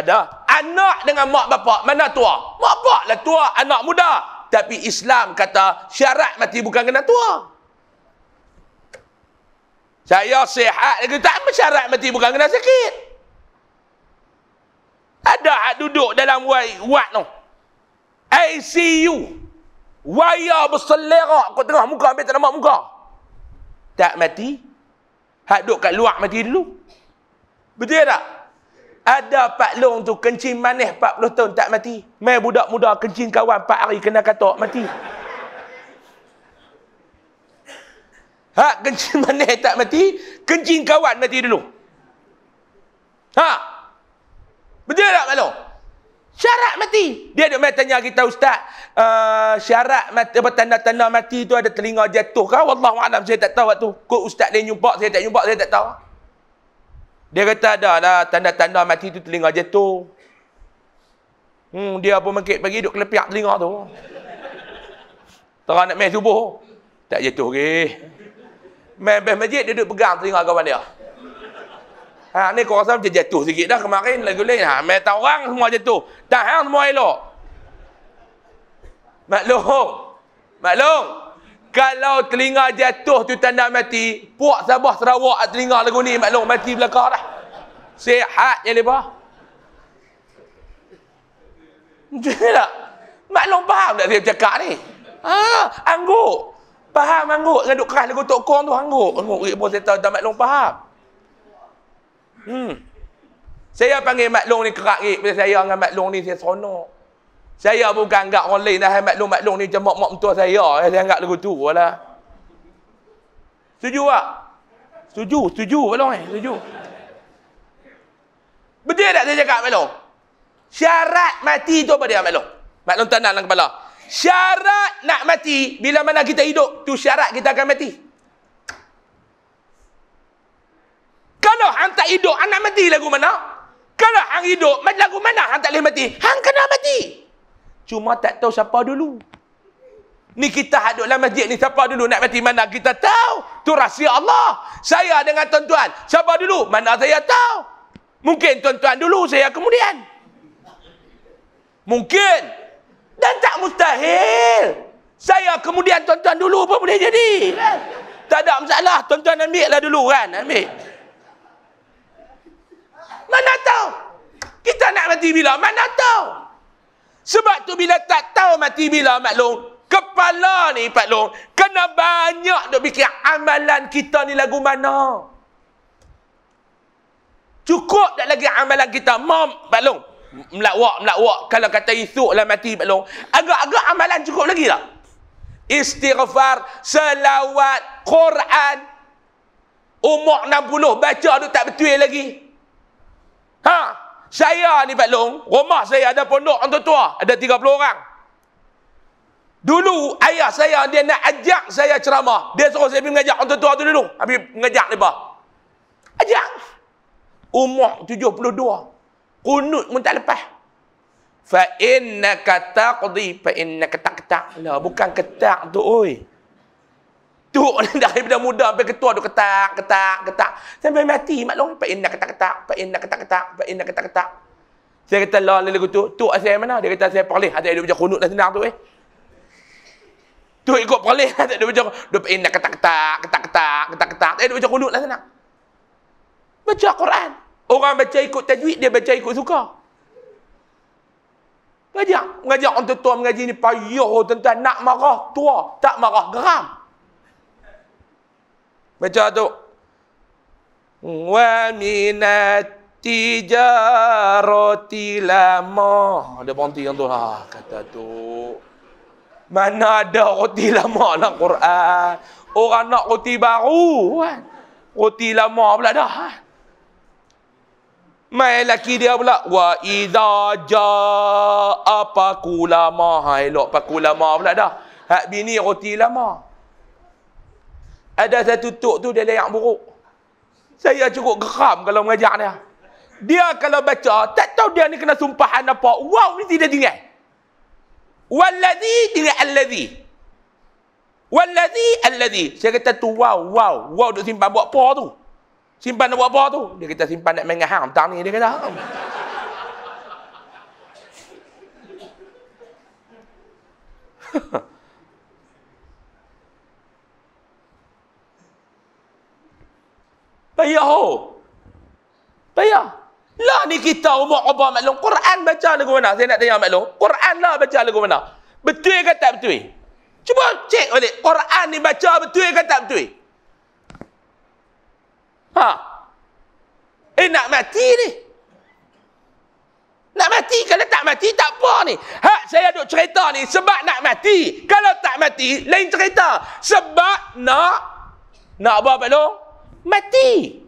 Ada. Anak dengan mak bapak, mana tua? Mak bapak lah tua, anak muda. Tapi Islam kata syarat mati bukan kena tua. Saya sihat lagi, tak syarat mati bukan kena sakit. Ada hak duduk dalam wad tu. ICU. Waya berselerak kau tengah muka, ambil tak nampak muka. Tak mati. Hak duduk kat luar mati dulu. Betul tak? Ada Pak Long tu kencing manis 40 tahun tak mati. Mai budak muda kencing kawan 4 hari kena katok mati. Hak kencing manis tak mati, kencing kawan mati dulu. Ha. Betul tak Pak Long? Syarat mati. Dia duk mai tanya kita ustaz, syarat mati, tanda-tanda mati tu ada telinga jatuh ke? Wallahu a'lam, saya tak tahu waktu. Kok ustaz dia jumpa, saya tak jumpa, saya tak tahu. Dia kata ada lah tanda-tanda mati tu telinga jatuh. Dia pemekit pagi duk kelepiak telinga tu. Terang nak main subuh. Tak jatuh ke. Main bas masjid dia duk pegang telinga kawan dia. Ha ni kau rasa macam jatuh sikit dah kemarin lagu lain. Ha main tak orang semua jatuh. Tak hang semua elok. Maklum. Maklum. Kalau telinga jatuh tu tanda mati, puak Sabah Sarawak telinga lagu ni maklum mati belakang dah. Sihat je lebar. Betul tak? Maklum faham tak saya bercakap ni? Ha, angguk. Faham angguk. Dengan duk keras lagu Tok Kong tu angguk. Angguk pun saya tahu tak maklum faham. Saya panggil maklum ni kerak gig. Bila saya dengan maklum ni saya seronok. Saya bukan anggap orang lain dah maklum-maklum ni macam mak-mak mentua saya anggap lagu tu lah. Setuju tak? Setuju, setuju belum setuju. Betul tak saya cakap maklum? Syarat mati tu apa dia maklum? Maklum tanam dalam kepala. Syarat nak mati bila mana kita hidup tu syarat kita akan mati. Kalau hang tak hidup, hang nak mati lagu mana? Kalau hang hidup, lagu mana hang tak boleh mati? Hang kena mati. Cuma tak tahu siapa dulu. Ni kita hadut dalam masjid ni siapa dulu nak mati mana kita tahu. Tu rahsia Allah. Saya dengan tuan-tuan, siapa dulu mana saya tahu. Mungkin tuan-tuan dulu saya kemudian. Mungkin. Dan tak mustahil. Saya kemudian tuan-tuan dulu pun boleh jadi. Kan? Tak ada masalah. Tuan-tuan ambil lah dulu kan. Ambil. Mana tahu. Kita nak mati bila mana tahu. Sebab tu bila tak tahu mati bila maklum, kepala ni Pak Long, kena banyak duk fikir amalan kita ni lagu mana. Cukup tak lagi amalan kita. Mam Pak Long, melawak-melawak kalau kata esok lah mati Pak Long. Agak-agak amalan cukup lagi tak? Istighfar, selawat, Quran. Umur 60 baca tu tak betul lagi. Ha. Saya ni Pak Long, rumah saya ada pondok orang tua, ada 30 orang. Dulu ayah saya dia nak ajak saya ceramah, dia suruh saya pergi mengajak orang tua tu dulu, habis mengajak depa. Ajak. Umur 72. Qunut pun tak lepas. Fa innaka taqdi fa innaka taqta. Lah bukan ketak tu oi. Tu daripada muda sampai ketua duk ketak sampai mati maklum Pak In nak ketak-ketak, Pak In nak ketak-ketak, Pak In nak ketak-ketak. Saya kata lah lagu tu, tok saya mana? Dia kata saya perlih, ada dia baca qunut dah senang tu Tu ikut perlih ada dia baca duk Pak In nak ketak-ketak, dia baca qunut dah senang. Baca Quran. Orang baca ikut tajwid, dia baca ikut suka. Ngajak orang tua mengaji ni payah tuan-tuan, nak marah tua, tak marah geram. Baca tu. Wa minat tijarati lama. Ada berhenti yang tu. Ha, kata tu. Mana ada qutila ma'la Quran. Orang nak quti baru kan. Qutila ma' pula dah. Mai laki dia pula wa idza jaa pakulama. Hai lok pakulama pula dah. Hak bini qutila ma'. Ada satu tok tu dia layak buruk. Saya cukup geram kalau mengajak dia. Dia kalau baca tak tahu dia ni kena sumpahan apa. Wow ni tidak tinggal. Walladhi dengan alladhi. Walladhi alladhi. Saya kata tu wow, wow. Wow duk simpan buat apa tu? Simpan nak buat apa tu? Dia kata simpan nak main dengan hang petang ni. Dia kata hang. Payah ho. Payah. Lah ni kita umur apa maklum? Quran baca lagu mana? Saya nak tanya maklum. Quran lah baca lagu mana? Betul ke tak betul? Cuba cek balik. Quran ni baca betul ke tak betul? Ha. Nak mati ni. Nak mati. Kalau tak mati tak apa ni. Hak saya duk cerita ni sebab nak mati. Kalau tak mati lain cerita. Sebab nak apa maklum? Mati.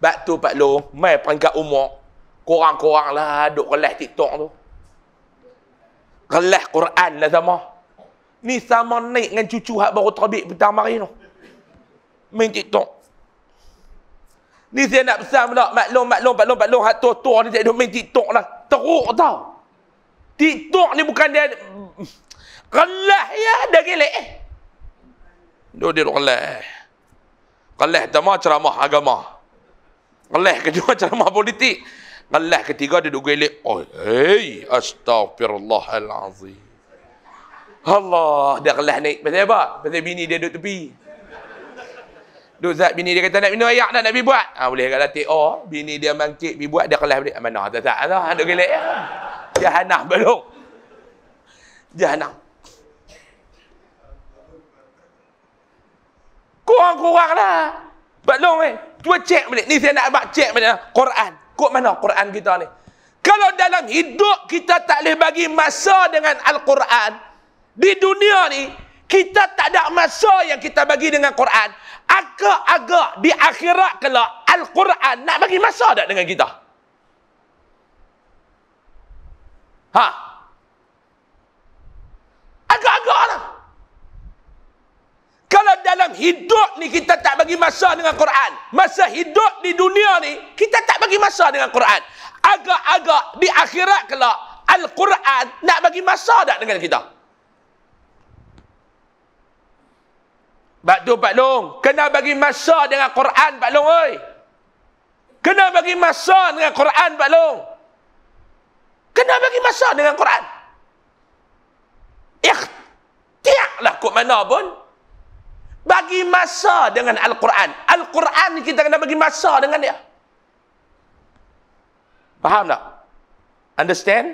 Bak tu Pak Long, mai perangkat umur. Korang-korang lah duk kelas TikTok tu. Kelas Quran lah sama. Ni sama naik dengan cucu hak baru terbit petang mari tu. Main TikTok. Ni saya nak pesan pula, Pak Long hak tua-tua ni tak duk main TikTok lah. Teruk tau. TikTok ni bukan dia kelas ya dah gelek. Dia duk kelas. Kelas pertama ceramah agama. Kelas kedua ceramah politik. Kelas ketiga dia duduk gelek. Oh, hey, astagfirullahalazim. Allah, dah kelas naik. Pasal apa? Pasal bini dia duduk tepi. Duduk zat bini dia kata nak minum ayak nak pergi buat. Ha, boleh kat latik. Oh, bini dia mangkit pergi buat, dia kelas balik. Mana tak dah duduk gelek. Jahanam belum. Jahanam. Kurang-kuranglah. Pak Long cuba cek balik. Ni saya nak abang cek balik Quran. Kod mana Quran kita ni? Kalau dalam hidup kita tak boleh bagi masa dengan Al-Quran, di dunia ni kita tak ada masa yang kita bagi dengan Quran. Agak-agak di akhirat kelak Al-Quran nak bagi masa tak dengan kita? Ha? Agak-agak lah. Kalau dalam hidup ni kita tak bagi masa dengan Quran, masa hidup di dunia ni kita tak bagi masa dengan Quran, agak-agak di akhirat kelak Al-Quran nak bagi masa tak dengan kita? Pak Long, kena bagi masa dengan Quran Pak Long oi. Kena bagi masa dengan Quran Pak Long. Kena bagi masa dengan Quran. Ikhtiarlah kot mana pun. Bagi masa dengan Al-Quran. Al-Quran kita kena bagi masa dengan dia. Faham tak? Understand?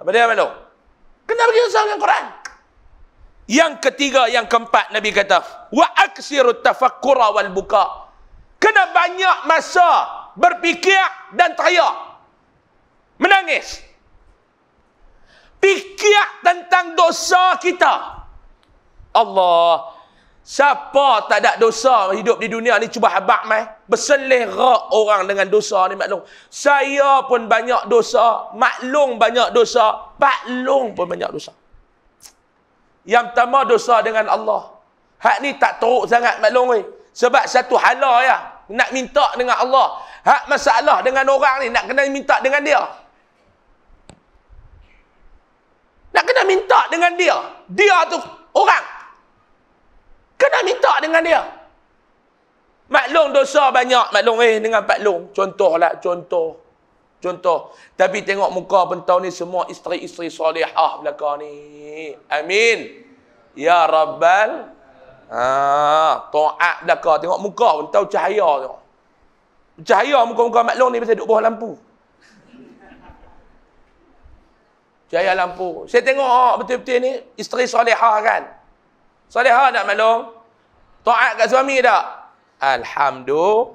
Apa dia Melo? Kena bagi masa dengan Quran. Yang ketiga, yang keempat Nabi kata, wa aksiru tafakkura wal buka. Kena banyak masa berfikir dan teriak. Menangis. Fikir tentang dosa kita. Allah, siapa tak ada dosa hidup di dunia ni cuba habaq mai. Berselera orang dengan dosa ni maklum. Saya pun banyak dosa, maklum banyak dosa, Pak Long pun banyak dosa. Yang pertama dosa dengan Allah. Hak ni tak teruk sangat maklum weh. Sebab satu hala ya, nak minta dengan Allah. Hak masalah dengan orang ni nak kena minta dengan dia. Nak kena minta dengan dia. Dia tu orang. Kena minta dengan dia. Maklum dosa banyak. Maklum dengan Pak Long. Contoh. Tapi tengok muka bentau ni semua isteri-isteri solehah belakang ni. Amin. Ya Rabbal. Ta'at belakang. Tengok muka bentau cahaya tengok. Cahaya muka-muka Pak Long ni pasal duduk bawah lampu. Cahaya lampu. Saya tengok betul-betul ni isteri solehah kan. Solehah tak maklum? Taat kat suami tak? Alhamdulillah.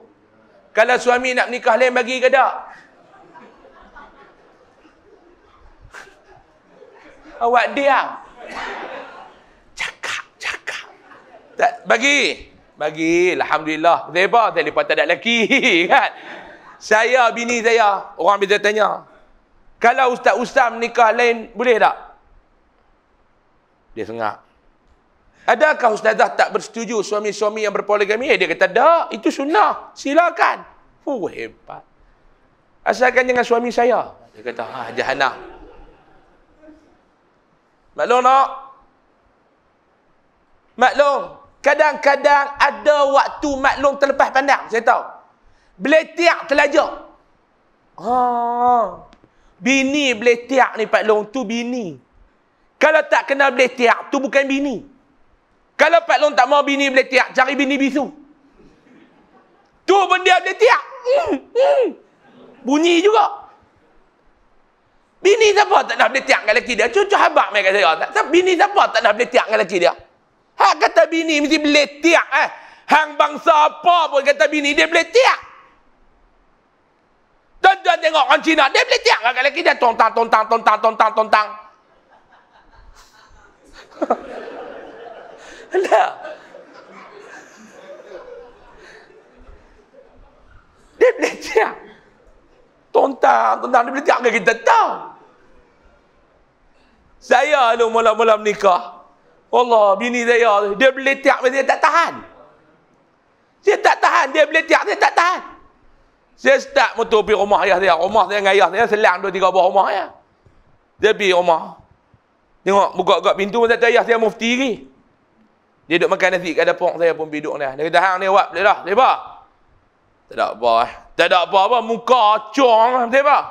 Kalau suami nak menikah lain bagi ke tak? awak diam. Cakap. Bagi. Alhamdulillah. Sebab telefon tak ada lelaki kan. Saya, bini saya, orang biasa tanya, kalau Ustaz Usam nikah lain boleh tak? Dia sengak. Adakah ustazah tak bersetuju suami-suami yang berpoligami? Dia kata, tak. Itu sunnah. Silakan. Hebat. Asalkan dengan suami saya. Dia kata, jahanam. Maklum tak? Maklum. Kadang-kadang ada waktu maklum terlepas pandang. Saya tahu. Beletiak terlajak. Bini beletiak ni Pak Long. Tu bini. Kalau tak kenal beletiak, tu bukan bini. Kalau Pak Long tak mau bini beletiak, cari bini bisu. Tu pun dia beletiak. Bunyi juga. Bini siapa tak nak beletiak dengan lelaki dia? Cucu habak main kat saya. Bini siapa tak nak beletiak dengan lelaki dia? Hak kata bini mesti beletiak. Hang bangsa apa pun kata bini, dia beletiak. Tuan-tuan tengok orang Cina, dia beletiak dengan lelaki dia. Tontang. Dah. Dia beletiak. Tontang dia beletiak ke kita tahu. Saya dulu mula-mula menikah. Allah, bini saya, dia beletiak dia tak tahan. Dia beletiak, saya tak tahan. Saya start motor pergi rumah ayah saya. Rumah saya dengan ayah saya selang 2-3 buah rumah ayah. Dia pergi rumah. Tengok buka-buka pintu macam ayah saya mufti lagi. Dia duduk makan nasi kat dapur, saya pun duduk dia. Dia kata, hang ni awak boleh dah, lebar. Tak ada apa. Tak ada apa. Muka acong, lebar.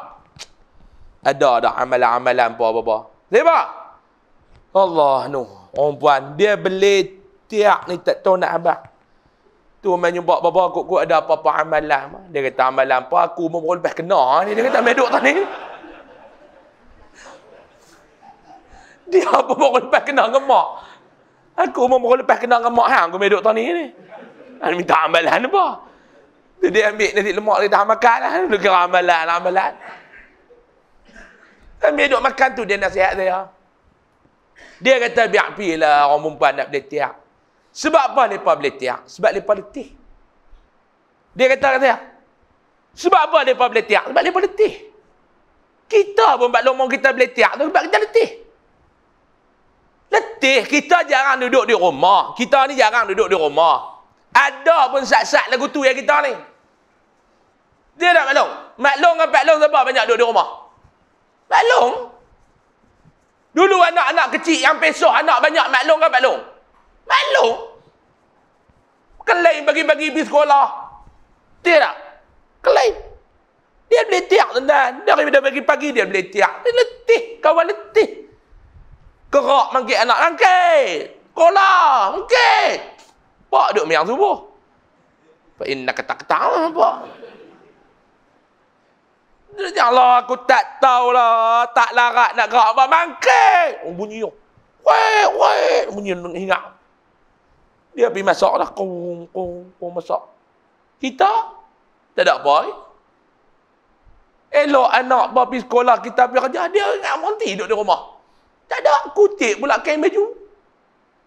Ada amalan-amalan apa-apa. Lebar. Allah noh. Orang puan, dia beletiak ni tak tahu nak abang. Tu main nyumbak baba kok ada apa-apa amalan. Dia kata, amalan apa aku mau lepas kena ni. Dia kata, meduk tadi. Dia apa mau lepas kena gemak. Aku mau lepas kena dengan mak hang. Aku ambil duk tahun ni. Dia minta amalan apa? Dia ambil nasi lemak dia dah makan. Dia kira amalan. Ambil duk makan tu dia nasihat saya. Dia kata biar pergi lah orang perempuan nak beletiak. Sebab apa mereka beletiak? Sebab mereka letih. Dia kata saya. Sebab apa mereka beletiak? Sebab mereka letih. Kita pun kalau mau kita beletiak tu sebab kita letih. Letih, kita jarang duduk di rumah. Kita ni jarang duduk di rumah. Ada pun sat-sat lagu tu yang kita ni. Dia tak maklum. Maklum dengan Pak Long sebab banyak duduk di rumah. Maklum. Dulu anak-anak kecil yang pesoh anak banyak maklum dengan Pak Long. Maklum. Kelain bagi-bagi pergi sekolah. Dia tak? Kelain. Dia beletiak tuan-tuan. Daripada pagi-pagi dia beletiak. Dia letih. Kawan letih. Kerak mangkit anak langkit. Kola mangkit. Pak duduk miang subuh. Pak inna ketak-ketak pak. Ya Allah, aku tak tahulah. Tak larat nak gerak pak mangkit. Oh, bunyi tu. Weh. Bunyi hingat. Dia pergi masak dah. Kong masak. Kita? Tak ada apa. Elok anak pak pergi sekolah, kita pergi kerja. Dia ingat berhenti duduk di rumah. Tak ada. Kutip pula kain baju.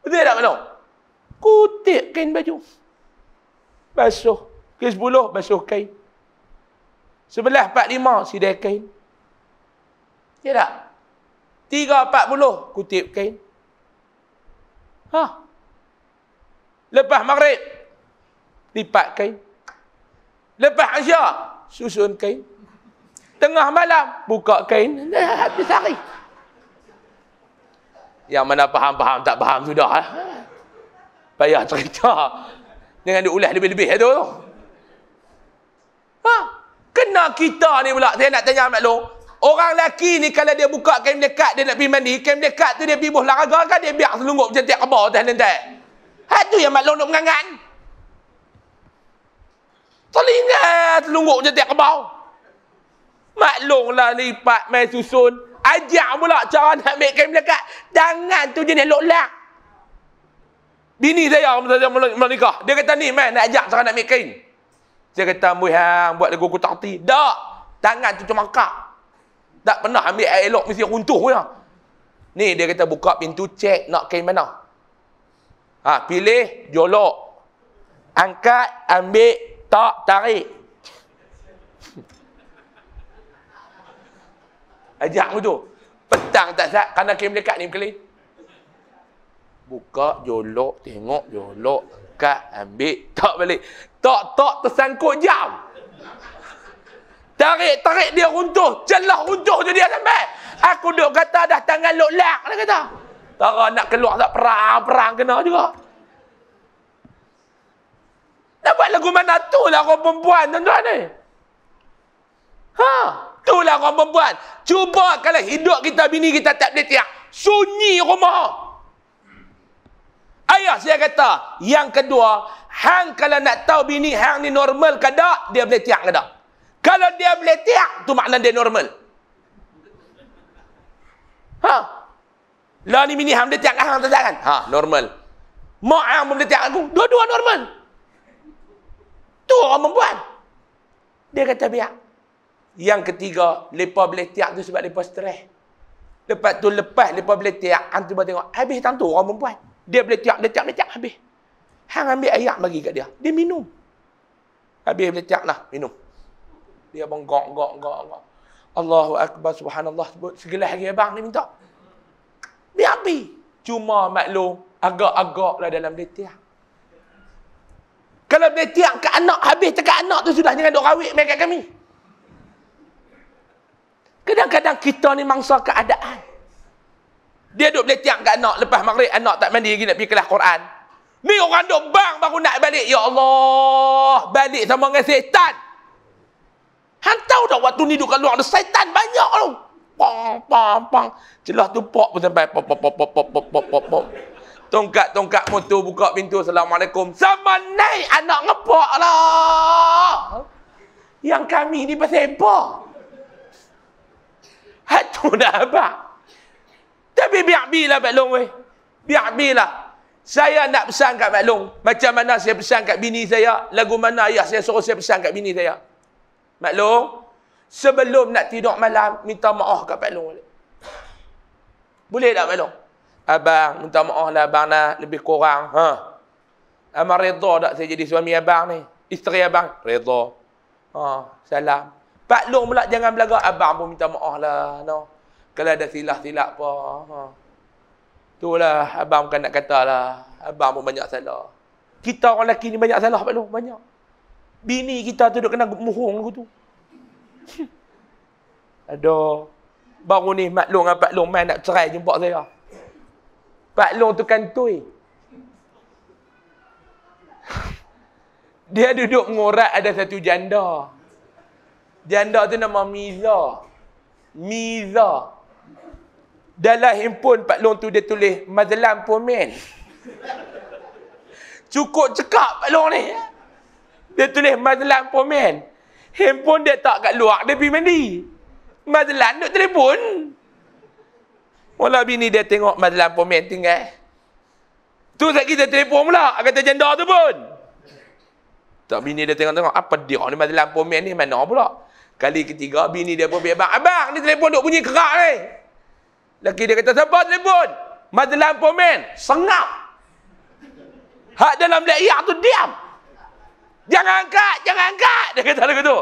Betul tak Pak? Kutip kain baju. Basuh. Ke 10, basuh kain. 11.45, sidai kain. Ya tak? 3.40, kutip kain. Lepas maghrib, lipat kain. Lepas asyak, susun kain. Tengah malam, buka kain. Dah habis hari. Yang mana faham, tak faham sudah. Payah cerita. Jangan diulas lebih-lebih tu. Kena kita ni pula. Saya nak tanya Mak Long. Orang lelaki ni kalau dia buka kain melekat, dia nak pergi mandi. Kain melekat tu dia pergi buah laraga kan, dia biar selungup macam tiap kebal. Hak tu yang Mak Long nak mengangan. Telinga selungup macam tiap kebal. Mak Long lah lipat main susun. Ajak pula cara nak ambil kain melekat. Tangan tu jenis lok-lak. Bini saya menikah. Dia kata ni man nak ajak cara nak ambil kain. Saya kata amboi hang buat lagu aku tak hati. Tak. Tangan tu cuma kak. Tak pernah ambil air lok mesti runtuh. Ni dia kata buka pintu, cek nak kain mana. Ha, pilih, jolok. Angkat, ambil, tak, tarik. Ajak aku tu. Petang tak sah, kanan kiri melekat ni berkali. Buka, jolok, tengok, jolok. Angkat, ambil, tak balik. Tak, tersangkut jam. Tarik dia runtuh. Celah runtuh je dia sampai. Aku duk kata dah tangan lok-lak. Dia kata. Tara nak keluar tak perang kena juga. Nak buat lagu mana tu lah orang perempuan tuan-tuan ni. Ha. Tu lah orang perempuan. Cuba kalau hidup kita bini kita tak boleh tiak. Sunyi rumah. Ayah saya kata. Yang kedua. Hang kalau nak tahu bini hang ni normal ke tak. Dia boleh tiak ke tak. Kalau dia boleh tiak, tu makna dia normal. Ha. Lah ni bini hang boleh tiak hang tak kan? Ha, normal. Mak hang boleh tiak aku, dua-dua normal. Tu orang perempuan. Dia kata biar. Yang ketiga, lepa boleh tiak tu sebab lepa stres. Lepas lepa boleh tiak, hang cuba tengok habis tentu orang perempuan. Dia boleh tiak, dia tiak habis. Hang ambil air bagi kat dia. Dia minum. Habis boleh tiak lah, minum. Dia abang gok. Allahu Akbar, Subhanallah. Segelas lagi abang ni minta. Biar pergi. Cuma maklum, agak-agak lah dalam dia tiak. Kalau dia tiak ke anak, habis dekat anak tu sudah jangan duk rawit main kat kami. Kadang-kadang kita ni mangsa keadaan. Dia duk boleh tiak kat anak. Lepas maghrib, anak tak mandi lagi nak pergi kelas Quran. Ni orang duk bang baru nak balik. Ya Allah, balik sama dengan setan. Han tahu tak waktu ni duduk kat luar ada syaitan banyak tu. Pang. Celah tu pok pun sampai pop. Tongkat motor buka pintu. Assalamualaikum. Sama naik anak ngepok lah. Yang kami ni pasal apa? Hatu dah abang. Tapi biar-biar lah Pak Long weh. Biar-biar lah. Saya nak pesan kat Pak Long. Macam mana saya pesan kat bini saya. Lagu mana ayah saya suruh saya pesan kat bini saya. Pak Long, sebelum nak tidur malam, minta maaf kat Pak Long balik. Boleh tak Pak Long? Abang, minta maaf lah abang nak lebih kurang. Ha. Abang redha tak saya jadi suami abang ni? Isteri abang? Redha. Ha, salam. Pak Long pula jangan belagak. Abang pun minta maaf lah. No. Kalau ada silap-silap apa. Ha. Itulah abang bukan nak kata lah. Abang pun banyak salah. Kita orang lelaki ni banyak salah Pak Long. Banyak. Bini kita tu duk kena mohong lagu tu. Aduh. Baru ni Mak Long dengan Pak Long main nak cerai jumpa saya. Pak Long tu kantoi. Dia duduk mengorat ada satu janda. Janda tu nama Miza. Miza. Dalam handphone Pak Long tu dia tulis Mazlan Pomen. Cukup cekap Pak Long ni. Dia tulis Mazlan Pomen. Handphone dia tak kat luar. Dia pergi mandi. Mazlan duk telefon. Mula bini dia tengok Mazlan Pomen tinggal. Tu saat kita telefon pula. Kata janda tu pun. Tak bini dia tengok-tengok. Apa dia ni Mazlan Pomen ni? Mana pula? Kali ketiga bini dia pun pergi abang. Abang ni telefon duk bunyi kerak ni. Lelaki dia kata siapa telefon? Mazlan Pomen. Sengap. Hak dalam layak tu diam. Jangan angkat. Dia kata lagu tu.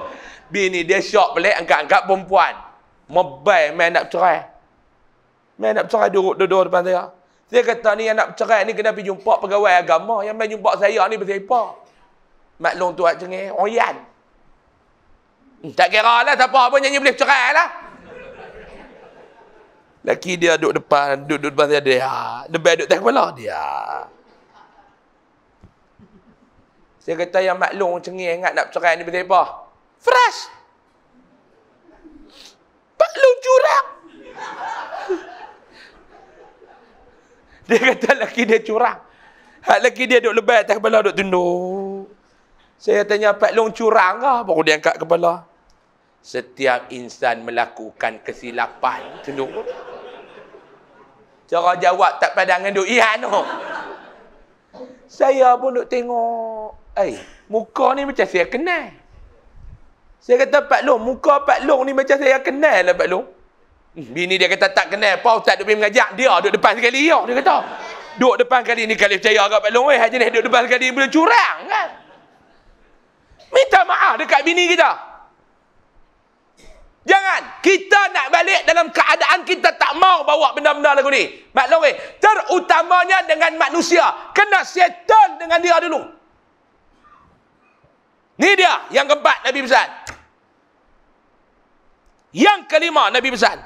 Bini dia syok pelik angkat-angkat perempuan. Mobile main nak bercerai. Main nak bercerai duduk depan saya. Saya kata ni yang nak bercerai ni kena pergi jumpa pegawai agama. Yang main jumpa saya ni bersiapa. Mak Long tu macam ni. Orang Yan. Tak kira lah siapa pun nyanyi boleh bercerai lah. Lelaki dia duduk depan saya. Dia. Dia duduk tak kepala. Dia. Dia kata yang Mak Long cengih ingat nak bercerai ni betul apa? Fresh. Mak Long curang. Dia kata lelaki dia curang. Hak lelaki dia duk lebay atas kepala duk tunduk. Saya tanya Pak Long curang ke? Baru dia angkat kepala. Setiap insan melakukan kesilapan. Tunduk. Cara jawab tak padangan duk ihan tu. Saya pun duk tengok. Muka ni macam saya kenal. Saya kata Pak Long, muka Pak Long ni macam saya kenal lah Pak Long. Bini dia kata tak kenal. Pak Ustaz duk pergi mengajak. Dia duduk depan sekali. Ya. Dia kata. Duduk depan kali ni kali percaya agak Pak Long. Weh, jenis duduk depan sekali boleh curang kan. Minta maaf dekat bini kita. Jangan. Kita nak balik dalam keadaan kita tak mau bawa benda-benda lagu ni. Pak Long, weh. Terutamanya dengan manusia. Kena settle dengan dia dulu. Ni dia yang keempat Nabi pesan. Yang kelima Nabi pesan,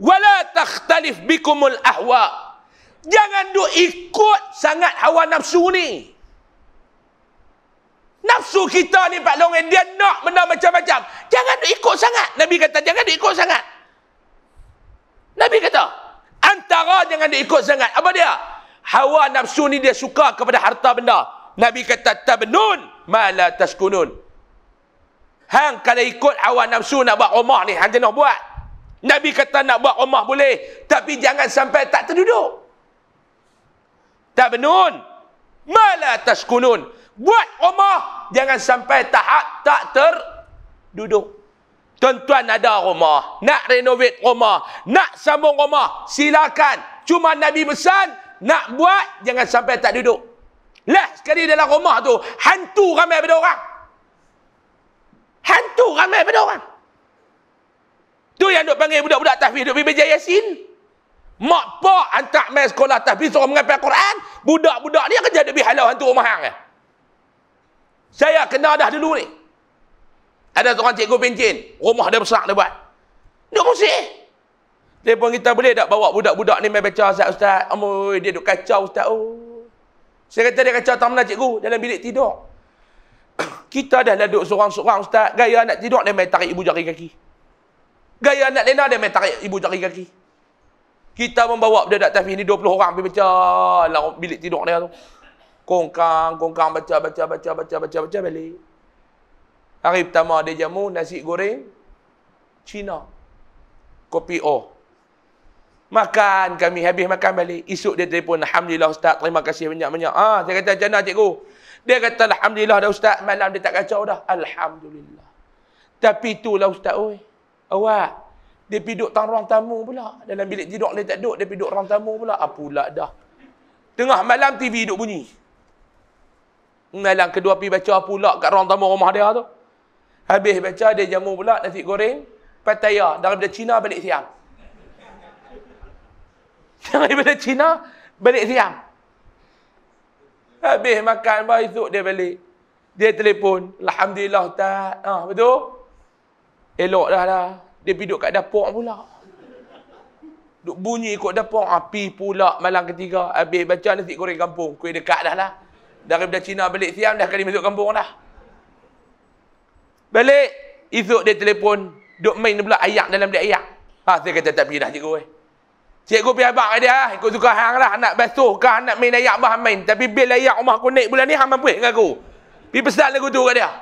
wala takhtalif bikumul ahwa. Jangan duk ikut sangat hawa nafsu ni. Nafsu kita ni Pak Long, dia nak benda macam-macam. Jangan duk ikut sangat. Nabi kata jangan duk ikut sangat. Nabi kata antara jangan duk ikut sangat. Apa dia? Hawa nafsu ni dia suka kepada harta benda. Nabi kata tabnun ma la taskunun. Hang kalau ikut hawa nafsu nak buat rumah ni, hang nak buat. Nabi kata nak buat rumah boleh, tapi jangan sampai tak terduduk. Tabnun ma la taskunun. Buat rumah jangan sampai tahap tak terduduk. Tuan-tuan ada rumah, nak renovate rumah, nak sambung rumah, silakan. Cuma Nabi pesan nak buat jangan sampai tak duduk. Lah sekali dalam rumah tu hantu ramai pada orang. Hantu ramai pada orang. Tu yang duk panggil budak-budak tahfiz duk pergi baca Yasin. Mak pak hantar mai sekolah tahfiz suruh menghafal Quran, budak-budak ni kerja duk pergi halau hantu rumah hang. Saya kena dah dulu ni. Ada seorang cikgu pencen, rumah dia besar dia buat. Duk musik. Telefon kita boleh tak bawa budak-budak ni mai baca ustaz-ustaz? Amboi dia duk kacau ustaz. Oh. Saya kata dia kacau tamlah cikgu dalam bilik tidur. Kita dah duduk seorang-seorang ustaz, gaya nak tidur dia main tarik ibu jari kaki. Gaya nak lena dia main tarik ibu jari kaki. Kita membawa budak tahfiz ni 20 orang pergi baca dalam bilik tidur dia tu. Kongkang baca balik. Hari pertama dia jamu nasi goreng Cina. Kopi oh. Makan kami habis makan balik. Esok dia telefon, alhamdulillah ustaz, terima kasih banyak-banyak. Ah, saya kata macam mana cikgu? Dia kata alhamdulillah dah ustaz, malam dia tak kacau dah. Alhamdulillah. Tapi itulah ustaz oi. Awak dia pergi duduk tang ruang tamu pula. Dalam bilik tidur dia tak duduk, dia pergi duduk ruang tamu pula. Ah pula dah. Tengah malam TV duduk bunyi. Malam kedua pergi baca pula kat ruang tamu rumah dia tu. Habis baca dia jamu pula nasi goreng Pattaya daripada Cina balik siang. Daripada Cina balik siang. Habis makan, esok dia balik. Dia telefon. Alhamdulillah, Ustaz. Ha, betul? Elok dah lah. Dia pergi duduk kat dapur pula. Duk bunyi ikut dapur. Api pula malam ketiga. Habis baca nasi goreng kampung. Kuih dekat dah lah. Daripada Cina balik siang, dah kali masuk kampung dah. Balik. Esok dia telefon. Duk main pula ayak dalam dia ayak. Ha, saya kata tak pergi dah cikgu eh. Cikgu pergi abang dia, ikut suka hang lah. Nak basuh ke, nak main ayak, abang main. Tapi bil ayak rumah aku naik bulan ni, hang mampu dengan aku. Pergi pesan lagu tu kat dia.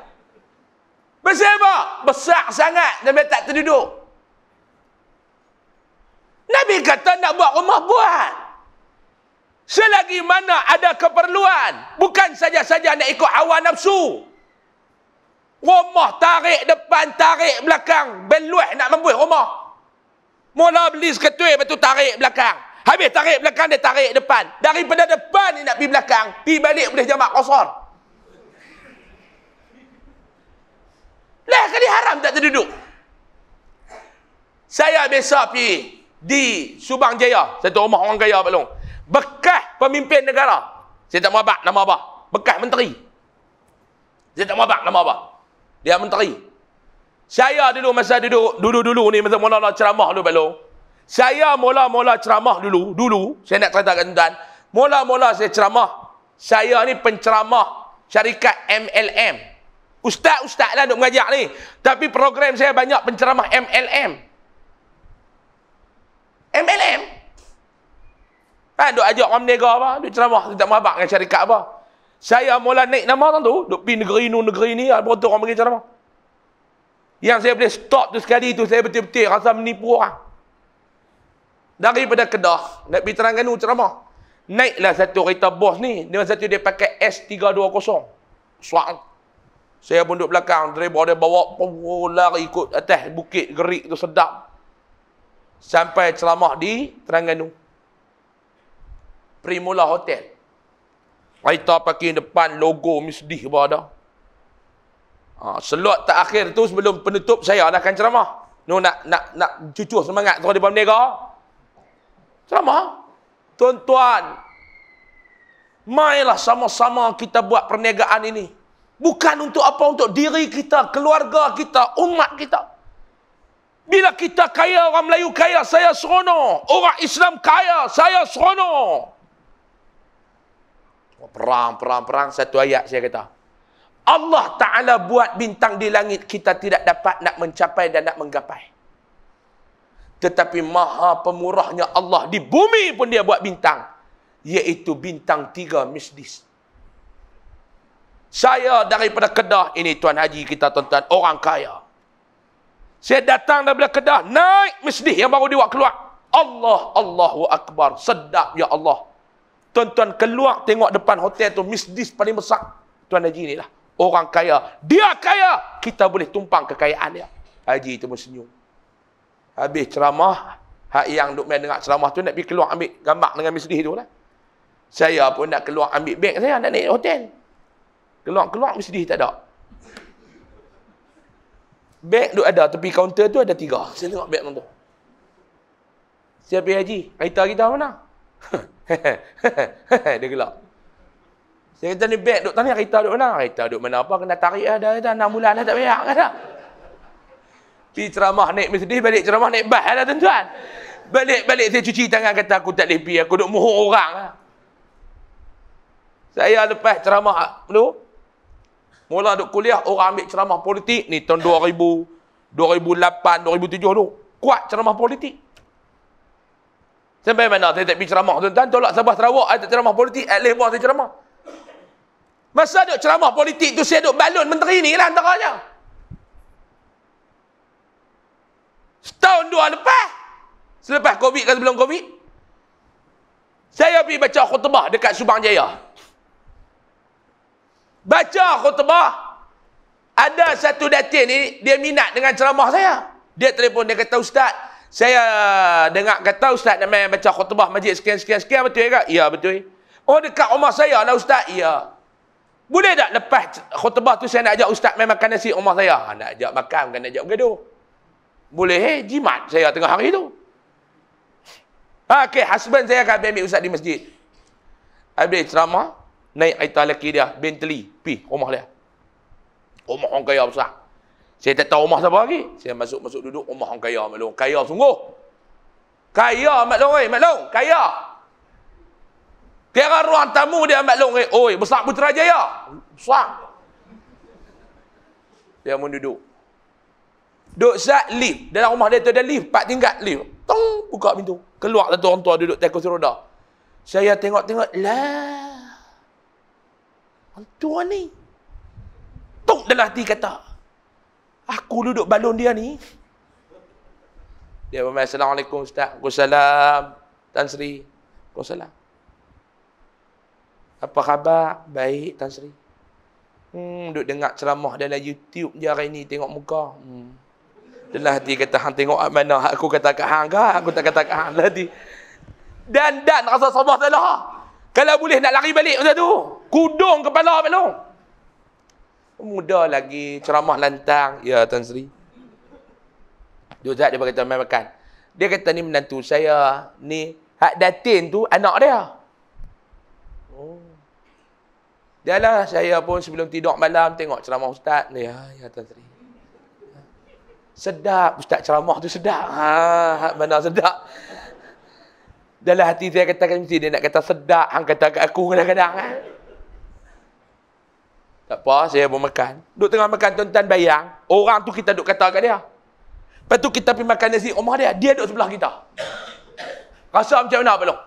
Besar apa? Besar sangat, Nabi tak terduduk. Nabi kata nak buat rumah, buat. Selagi mana ada keperluan. Bukan saja-saja nak ikut hawa nafsu. Rumah tarik depan, tarik belakang. Beluah nak mampu rumah. Mula beli seketui, lepas tu tarik belakang. Habis tarik belakang, dia tarik depan. Daripada depan ni nak pergi belakang, pergi balik boleh jamak qasar. Lah kali haram tak terduduk. Saya biasa pergi di Subang Jaya, satu rumah orang kaya Pak Long. Bekas pemimpin negara. Saya tak mahu abang nama abah. Bekas menteri. Saya tak mahu abang nama abah. Dia menteri. Saya dulu masa dulu ni masa mula-mula ceramah dulu Pak Long. Saya mula-mula ceramah dulu saya nak cerita kat tuan. Mula-mula saya ceramah. Saya ni penceramah syarikat MLM. Ustaz-ustaz lah duk mengajar ni. Tapi program saya banyak penceramah MLM. MLM. Ha duk ajak orang berniaga apa, duk ceramah tentang mabak dengan syarikat apa. Saya mula naik nama tu, duk pergi negeri nu negeri ni, betul orang bagi ceramah. Yang saya boleh stop tu sekali tu, saya betul-betul rasa menipu orang. Daripada Kedah, nak pergi Terengganu ceramah. Naiklah satu kereta bos ni. Dia masa tu dia pakai S320. Suang. Saya pun duduk belakang. Driver dia bawa lari ikut atas bukit gerik tu sedap. sampai ceramah di Terengganu Primula Hotel. Kereta parking depan logo Misdih berada. Slot terakhir tu sebelum penutup saya dah akan ceramah. No nak cucu semangat kau di bandera. Ceramah. Tuan-tuan, marilah sama-sama kita buat perniagaan ini. Bukan untuk apa? Untuk diri kita, keluarga kita, umat kita. Bila kita kaya, orang Melayu kaya, saya seronok. Orang Islam kaya, saya seronok. Perang. Satu ayat saya kata. Allah Ta'ala buat bintang di langit, kita tidak dapat nak mencapai dan nak menggapai. Tetapi maha pemurahnya Allah di bumi pun dia buat bintang. Iaitu bintang 3 Misdis. Saya daripada Kedah, ini Tuan Haji kita tuan-tuan, orang kaya. Saya datang daripada Kedah, naik Misdih yang baru dibuat keluar. Allah, Allahu Akbar, sedap ya Allah. Tuan-tuan keluar tengok depan hotel tu, Misdih paling besar. Tuan Haji ni lah, orang kaya. Dia kaya, kita boleh tumpang kekayaan dia. Haji tu pun senyum. Habis ceramah, hak yang duk main dengar ceramah tu nak pergi keluar ambil gambar dengan Misdih tu lah. Saya pun nak keluar ambil beg saya, nak naik hotel. Keluar-keluar Misdih tak ada. Beg duk ada, tepi kaunter tu ada 3. Saya tengok beg tu. Siapa Haji? Kereta kita mana? Dia gelap. Saya kata ni beg duk tanya kereta duk mana? Kereta duk mana apa? Kena tarik lah dah. 6 bulan dah tak payah. Kata. Pergi ceramah naik Misdih, balik ceramah naik bas lah tuan-tuan. Balik saya cuci tangan kata aku tak boleh pergi. Aku duk mohon orang lah. Saya lepas ceramah tu, mula duk kuliah, orang ambil ceramah politik. Ni tahun 2000, 2008, 2007 tu. Kuat ceramah politik. Sampai mana saya tak pergi ceramah tuan-tuan. Tolak Sabah Sarawak, saya tak ceramah politik. At least saya ceramah. Masa duk ceramah politik tu, saya duk balon menteri ni lah antaranya. Setahun dua lepas. Selepas COVID ke sebelum COVID. Saya pergi baca khutbah dekat Subang Jaya. Baca khutbah. Ada satu datin ni, dia minat dengan ceramah saya. Dia telefon, dia kata, Ustaz, saya dengar kata Ustaz nak main baca khutbah majlis sekian-sekian. Betul ke? Ya, betul. Oh, dekat rumah saya lah Ustaz. Ya. Boleh tak lepas khutbah tu saya nak ajak Ustaz main makan nasi rumah saya? Nak ajak makan, bukan nak ajak bergaduh. Boleh, jimat saya tengah hari tu. Okey, husband saya akan ambil Ustaz di masjid. Habis ceramah, naik kereta lelaki dia, Bentley, pi rumah dia. Rumah orang kaya besar. Saya tak tahu rumah siapa lagi. Saya masuk duduk rumah orang kaya maklum. Kaya sungguh. Kaya maklum, kaya. Tiada ruang tamu dia maklum. Oi, besar Putrajaya. Besar. Dia pun duduk. Duduk sat lift. Dalam rumah dia tu ada lift, 4 tingkat lift. Tong, buka pintu. Keluar satu orang tua duduk atas kursi roda. Saya tengok-tengok lah. Tuan ni tok dalam hati kata, aku duduk balon dia ni. Dia bermain, Assalamualaikum Ustaz. Waalaikumsalam Tan Sri. Waalaikumsalam. Apa khabar? Baik Tan Sri. Duduk dengar ceramah dalam YouTube je hari ni, tengok muka. Dalam hati kata, hang tengok mana aku kata kat hang ke? Aku tak kata kat hang tadi. Dan rasa sabar salah. Kalau boleh nak lari balik macam tu. Kudung kepala belum. Muda lagi, ceramah lantang. Ya Tan Sri. Dua saat dia berkata main makan. Dia kata ni menantu saya. Ni hak datin tu anak dia. Oh. Dia lah, saya pun sebelum tidur malam tengok ceramah Ustaz. Ya Tan Sri. Sedap Ustaz ceramah tu sedap. Hak mana sedap. Dalam hati saya katakan mesti dia nak kata sedap. Hang kata kat aku kadang-kadang kan. Tak apa, saya pun makan. Duduk tengah makan tuan-tuan bayang. Orang tu kita duduk kata kat dia. Lepas tu kita pergi makan nasi rumah dia. Dia duduk sebelah kita. Rasa macam mana maklum?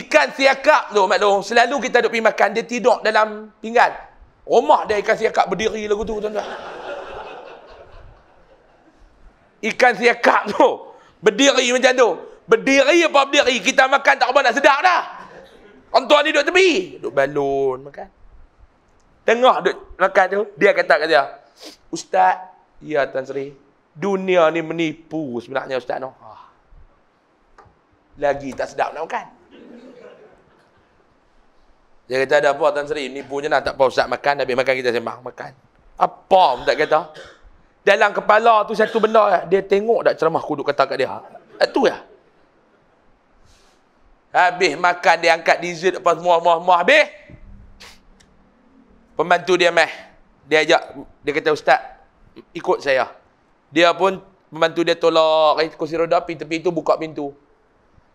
Ikan siakap tu maklum. Selalu kita duduk pergi makan. Dia tidur dalam pinggan. Rumah dia ikan siakap berdiri lagu tu tuan-tuan. Ikan siakap tu. Berdiri macam tu. Berdiri apa berdiri? Kita makan tak apa nak sedap dah. Orang tua ni duduk tepi. Duduk balon makan. Tengah duduk makan tu. Dia kata kat dia. Ustaz. Ya Tan Sri. dunia ni menipu sebenarnya Ustaz Noh. Lagi tak sedap nak makan. Dia kata ada apa Tuan Seri, nipu je lah, tak apa Ustaz makan, habis makan kita sembang makan. Apa pun tak kata. Dalam kepala tu satu benda, dia tengok tak ceramah aku duk kata kat dia. Itu lah. Habis makan dia angkat dessert apa semua habis. Pembantu dia dia ajak, dia kata Ustaz ikut saya. Dia pun pembantu dia tolak kursi roda pergi tepi tu, buka pintu.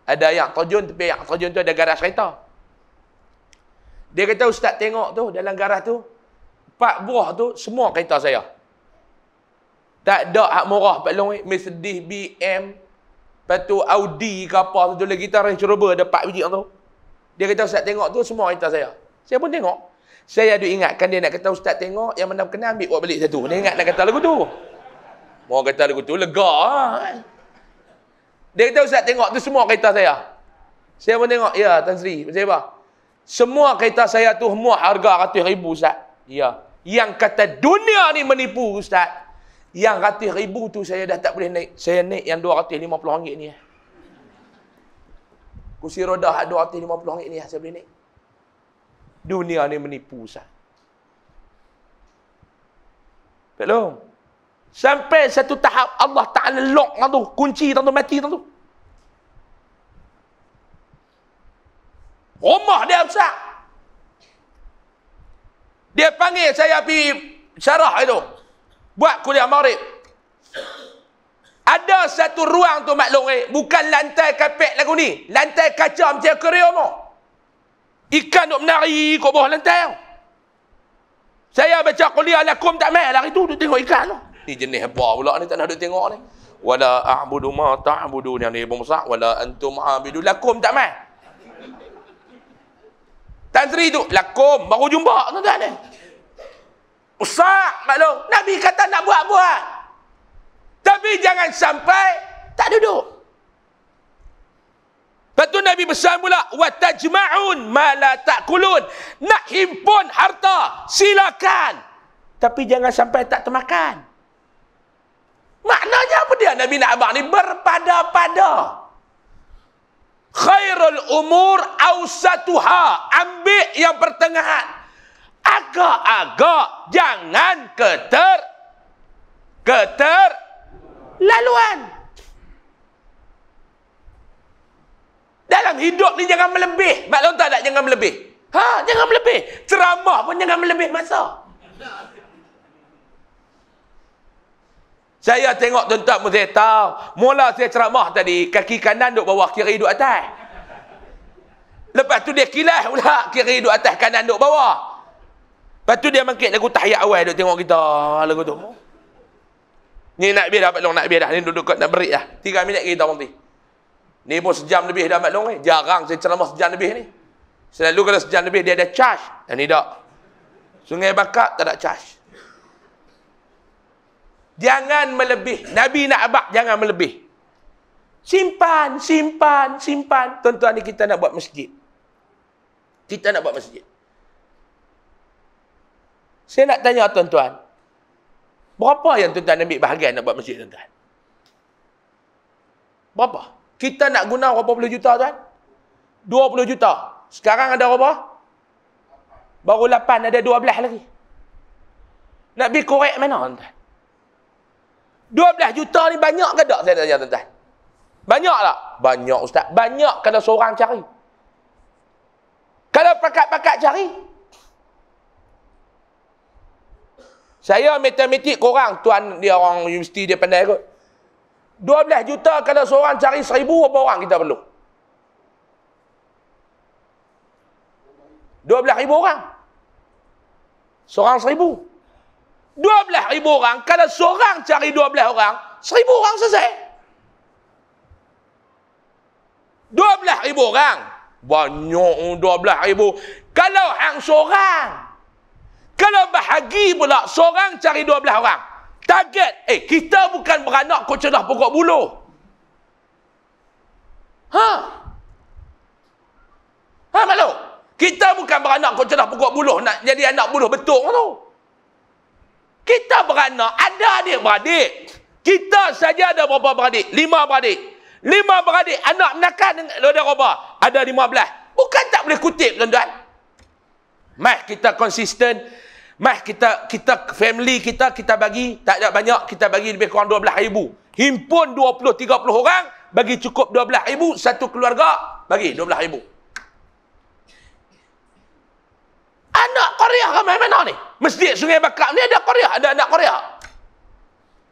Ada air terjun, tepi air terjun tu ada garaj kereta. Dia kata Ustaz tengok tu dalam garaj tu, pak buah tu semua kereta saya. Tak ada hak murah Pak Long, Mercedes, BM, lepas tu Audi ke apa, satu lagi kita Range Rover ada 4 biji tu. Dia kata Ustaz tengok tu semua kereta saya. Saya pun tengok. Saya ada ingatkan dia nak kata Ustaz tengok, yang mana kena ambil buat balik satu. Dia ingat nak kata lagu tu. Mau kata lagu tu lega kan. Dia kata Ustaz tengok tu semua kereta saya. Saya pun tengok, ya Tan Sri, macam apa? Semua kereta saya tu semua harga RM100,000 Ustaz. Ya. Yang kata dunia ni menipu Ustaz. Yang RM100,000 tu saya dah tak boleh naik. Saya naik yang RM250 ni. Kursi roda RM250 ni saya boleh naik. Dunia ni menipu sah. Belum. Sampai satu tahap Allah Ta'ala lock tu, kunci tu mati tu. Rumah dia besar. Dia panggil saya pergi syarah itu. Buat kuliah maghrib. Ada satu ruang tu maklum bukan lantai kapet lagu ni. Lantai kaca macam akuarium tu. Ikan duk menari kat bawah lantai tu. Saya baca kuliah lakum tak main hari tu duk tengok ikan tu. Ni jenis apa pula ni tak nak duk tengok ni. Wala a'budu ma ta'budun yang ni bermaksud wala antum a'budu lakum tak main. Tan Sri tu lakum baru jumpa tuan-tuan ni. Usah maklum. Nabi kata nak buat-buat. Tapi jangan sampai tak duduk. Lepas tu Nabi pesan pula. وَتَجْمَعُونَ مَا لَا تَأْكُلُونَ Nak himpun harta. Silakan. Tapi jangan sampai tak termakan. Maknanya apa dia Nabi nak abang ni? Berpada-pada. Khairul umur awsatuha. Ambil yang pertengahan. Agak-agak jangan keterlaluan. Dalam hidup ni jangan melebih. Maklum tak nak jangan melebih. Jangan melebih. Ceramah pun jangan melebih masa. Saya tengok tuan-tuan mesti tahu. Mula saya ceramah tadi, kaki kanan duk bawah, kiri duk atas. Lepas tu dia kilas pula, kiri duk atas, kanan duk bawah. Lepas tu dia mangkit lagu tahiyat awal duk tengok kita lagu tu. Ni nak biar dah Pak Long, nak biar dah. Ni duduk kat nak break dah. 3 minit kita berhenti. Ni pun sejam lebih dah Pak Long ni. Jarang saya ceramah sejam lebih ni. Selalu kalau sejam lebih dia ada charge. Dan ni tak. Sungai Bakar tak ada charge. Jangan melebih. Nabi nak abak jangan melebih. Simpan. Tuan-tuan ni kita nak buat masjid. Saya nak tanya tuan-tuan. Berapa yang tuan-tuan ambil bahagian nak buat masjid tuan-tuan? Berapa? Kita nak guna berapa puluh juta tuan? 20 juta. Sekarang ada berapa? Baru 8, ada 12 lagi. Nak pergi korek mana tuan-tuan? 12 juta ni banyak ke tak saya tanya tuan-tuan? Banyak tak? Banyak Ustaz. Banyak kalau seorang cari. Kalau pakat-pakat cari. Saya matematik korang, tuan dia orang universiti dia pandai kot. 12 juta kalau seorang cari 1,000 apa orang kita perlu? 12,000 orang. Seorang 1,000. 12,000 orang, kalau seorang cari 12 orang, 1,000 orang selesai. 12,000 orang. Banyak 12,000. Kalau hang seorang. Kalau bahagi pula, seorang cari 12 orang. Target, kita bukan beranak kau celah pokok buluh. Maklum? Kita bukan beranak kau celah pokok buluh, nak jadi anak buluh betul tu. Kita beranak, ada adik-beradik. Kita saja ada berapa beradik? 5 beradik. 5 beradik, anak menakan dengan roba. Ada 15. Bukan tak boleh kutip, tuan-tuan. Mas kita konsisten. Mas kita family kita bagi. Tak ada banyak, kita bagi lebih kurang 12,000. Himpun 20-30 orang, bagi cukup 12,000. Satu keluarga, bagi 12,000. Anak Korea ke mana-mana ni? Masjid Sungai Bakar ni ada Korea, ada anak Korea.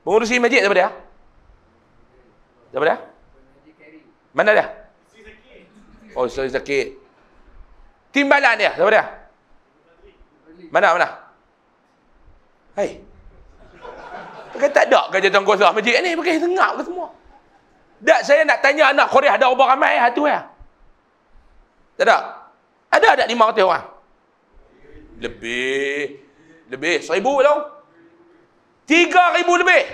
Pengurusi masjid siapa dia? Siapa dia? Mana dia? Oh, sorry sakit. Timbalan dia, siapa dia? Mana? Hai. Pakai tak ada kerja tangguhsah masjid ni, pakai tengok ke semua. Dak saya nak tanya anak Korea ada orang ramai hatu eh? Tak ada. Ada 500 orang. Lebih 1,000 tau. 3,000 lebih.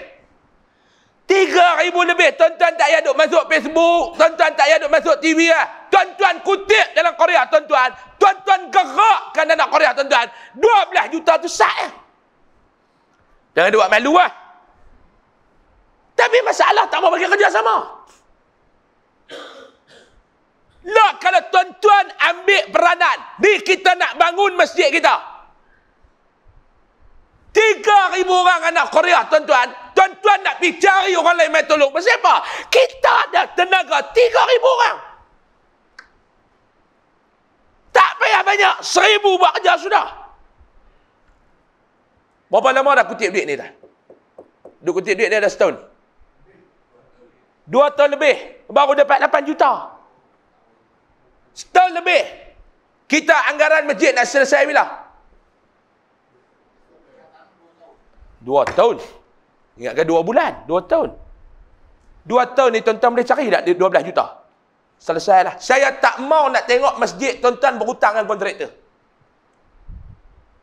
3,000 lebih. Tuan-tuan tak payah duk masuk Facebook. Tuan-tuan tak payah duk masuk TV lah. Tuan-tuan kutip dalam Korea, tuan-tuan. Tuan-tuan gerakkan anak Korea, tuan-tuan. 12 juta tu sah lah. Jangan buat malu lah. Tapi masalah tak mau bagi kerja sama. Lah kalau tuan-tuan ambil peranan. Ni kita nak bangun masjid kita. 3,000 orang anak Korea, tuan-tuan. Tuan-tuan nak pergi cari orang lain main tolong. Pasal apa? Kita ada tenaga 3,000 orang. Tak payah banyak. 1,000 buat kerja sudah. Berapa lama dah kutip duit ni dah? Duk kutip duit ni dah setahun. 2 tahun lebih. Baru dapat 8 juta. Setahun lebih. Kita anggaran masjid nak selesai bila? 2 tahun. Ingatkan 2 bulan. 2 tahun. 2 tahun ni tuan-tuan boleh cari tak 12 juta? Selesailah. Saya tak mau nak tengok masjid tuan-tuan berhutang dengan kontraktor.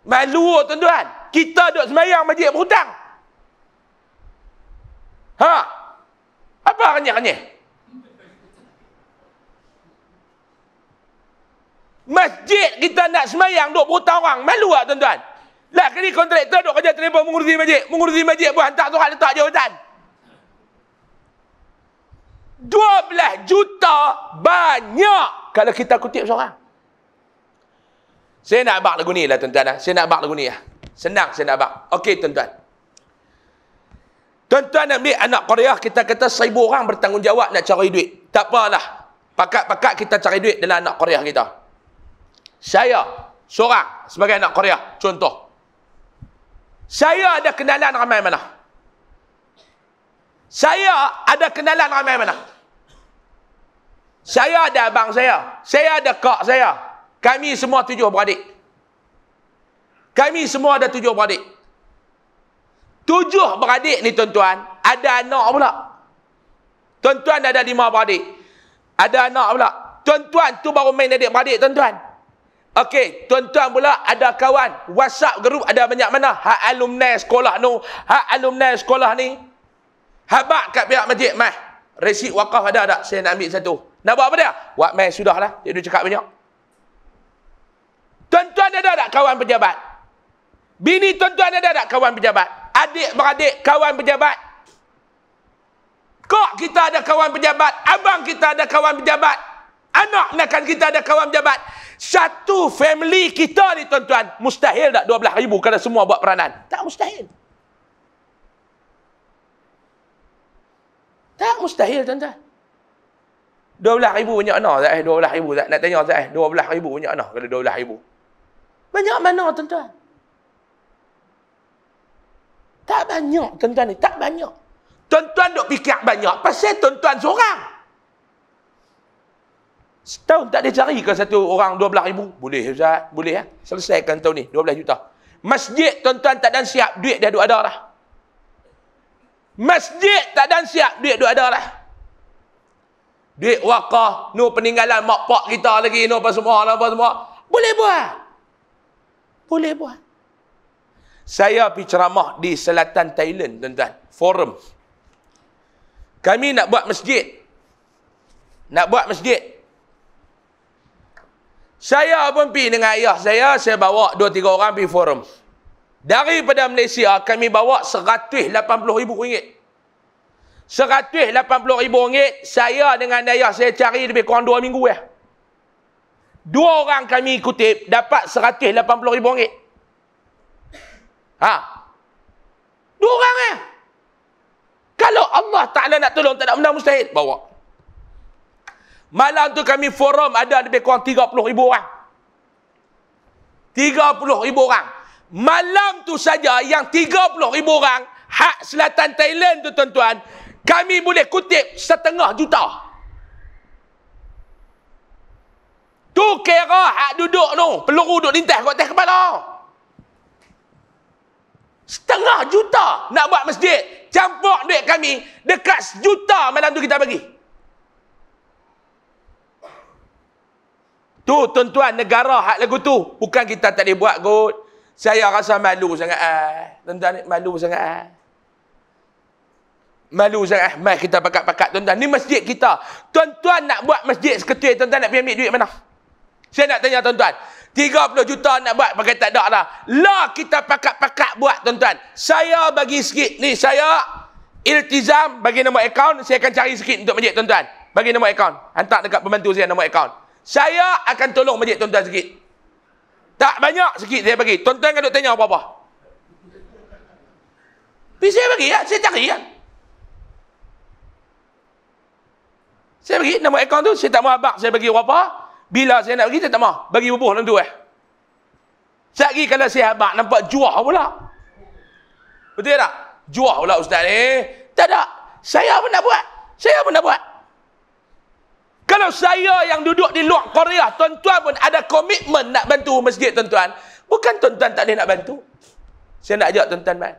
Malu tuan-tuan. Kita duduk semayang masjid berhutang. Ha? Apa renyah-renyah? Masjid kita nak semayang duduk berhutang orang. Malu tak tuan-tuan? Lah kini kontraktor duk kerja telefon mengurusi masjid. Mengurusi masjid pun hantar surat letak jawatan. 12 juta banyak kalau kita kutip seorang. Saya nak abang lagu ni lah tuan-tuan. Saya nak abang lagu ni lah. Senang saya nak abang. Okey tuan-tuan. Tuan-tuan ambil anak Korea, kita kata 1,000 orang bertanggungjawab nak cari duit. Tak apalah. Pakat-pakat kita cari duit dalam anak Korea kita. Saya seorang sebagai anak Korea. Contoh. Saya ada kenalan ramai mana? Saya ada kenalan ramai mana? Saya ada abang saya. Saya ada kak saya. Kami semua 7 beradik. Kami semua ada 7 beradik. 7 beradik ni tuan-tuan, ada anak pula. Tuan-tuan ada 5 beradik. Ada anak pula. Tuan-tuan tu baru main adik-beradik tuan-tuan. Okey, tuan-tuan pula ada kawan. WhatsApp group ada banyak mana? Hak alumni sekolah ni, hak alumni sekolah ni. Habak kat pihak masjid, mas. Resit wakaf ada tak? Saya nak ambil satu. Nak buat apa dia? Buat mai sudahlah. Dia duk cakap banyak. Tuan-tuan ada tak kawan pejabat? Bini tuan-tuan ada tak kawan pejabat? Adik-beradik kawan pejabat. Kak kita ada kawan pejabat, abang kita ada kawan pejabat. Anak-anak kita ada kawan pejabat. Satu family kita ni tuan-tuan, mustahil tak 12,000 kalau semua buat peranan? Tak mustahil. Tak mustahil tuan-tuan. 12,000 banyak mana tak? 12,000 tak? Nak tanya tak? 12,000 banyak mana kalau 12,000? Banyak mana tuan-tuan? Tak banyak tuan-tuan ni, tak banyak. Tuan-tuan duk fikir banyak pasal tuan-tuan seorang. Setahun tak ada cari ke satu orang 12,000? Boleh Ustaz, boleh ya. Selesaikan tahun ni 12 juta. Masjid tuan-tuan tak dan siap, duit dah duk ada dah. Masjid tak dan siap, duit duk ada dah. Duit wakaf, no peninggalan mak pak kita lagi, no apa semua. Boleh buat. Boleh buat. Saya pergi ceramah di selatan Thailand tuan-tuan, forum. Kami nak buat masjid. Saya pun pergi dengan ayah saya bawa 2-3 orang pergi forum. Daripada Malaysia, kami bawa RM180,000. RM180,000 saya dengan dayah saya cari lebih kurang 2 minggu ya. Dua orang kami kutip dapat RM180,000. Ha. Dua orang ya. Kalau Allah Ta'ala nak tolong tak ada benda mustahil, bawa. Malam tu kami forum ada lebih kurang 30,000 orang. 30,000 orang. Malam tu saja yang 30,000 orang hak selatan Thailand tu tuan-tuan, kami boleh kutip 500,000. Tu kira hak duduk tu, peluru duduk lintas kat atas kepala. 500,000 nak buat masjid, campur duit kami dekat 1 juta malam tu kita bagi. Tu tuan-tuan negara hak lagu tu, bukan kita tak boleh buat kot. Saya rasa malu sangat tuan-tuan, malu sangat. Malu sangat. Mai kita pakat-pakat tuan-tuan, ni masjid kita. Tuan-tuan nak buat masjid seketul, tuan-tuan nak pergi ambil duit mana? Saya nak tanya tuan-tuan. 30 juta nak buat pakai tak ada lah. Lah kita pakat-pakat buat tuan-tuan. Saya bagi sikit. Ni saya Iltizam bagi nombor akaun. Saya akan cari sikit untuk masjid tuan-tuan. Bagi nombor akaun. Hantar dekat pembantu saya nombor akaun. Saya akan tolong masjid tuan-tuan sikit. Tak banyak sikit saya bagi. Tuan-tuan kan duk tanya apa-apa. Tapi saya bagi lah. Saya cari lah. Saya bagi nombor akaun tu. Saya tak mahu abang saya bagi berapa. Bila saya nak bagi, saya tak mahu. Bagi bubuh dalam tu Saya pergi kalau saya habak, nampak juah pula. Betul tak? Juah pula ustaz ni. Tak ada. Saya pun nak buat. Saya pun nak buat. Kalau saya yang duduk di luar Korea, tuan-tuan pun ada komitmen nak bantu masjid tuan-tuan. Bukan tuan-tuan tak boleh nak bantu. Saya nak ajak tuan-tuan, man.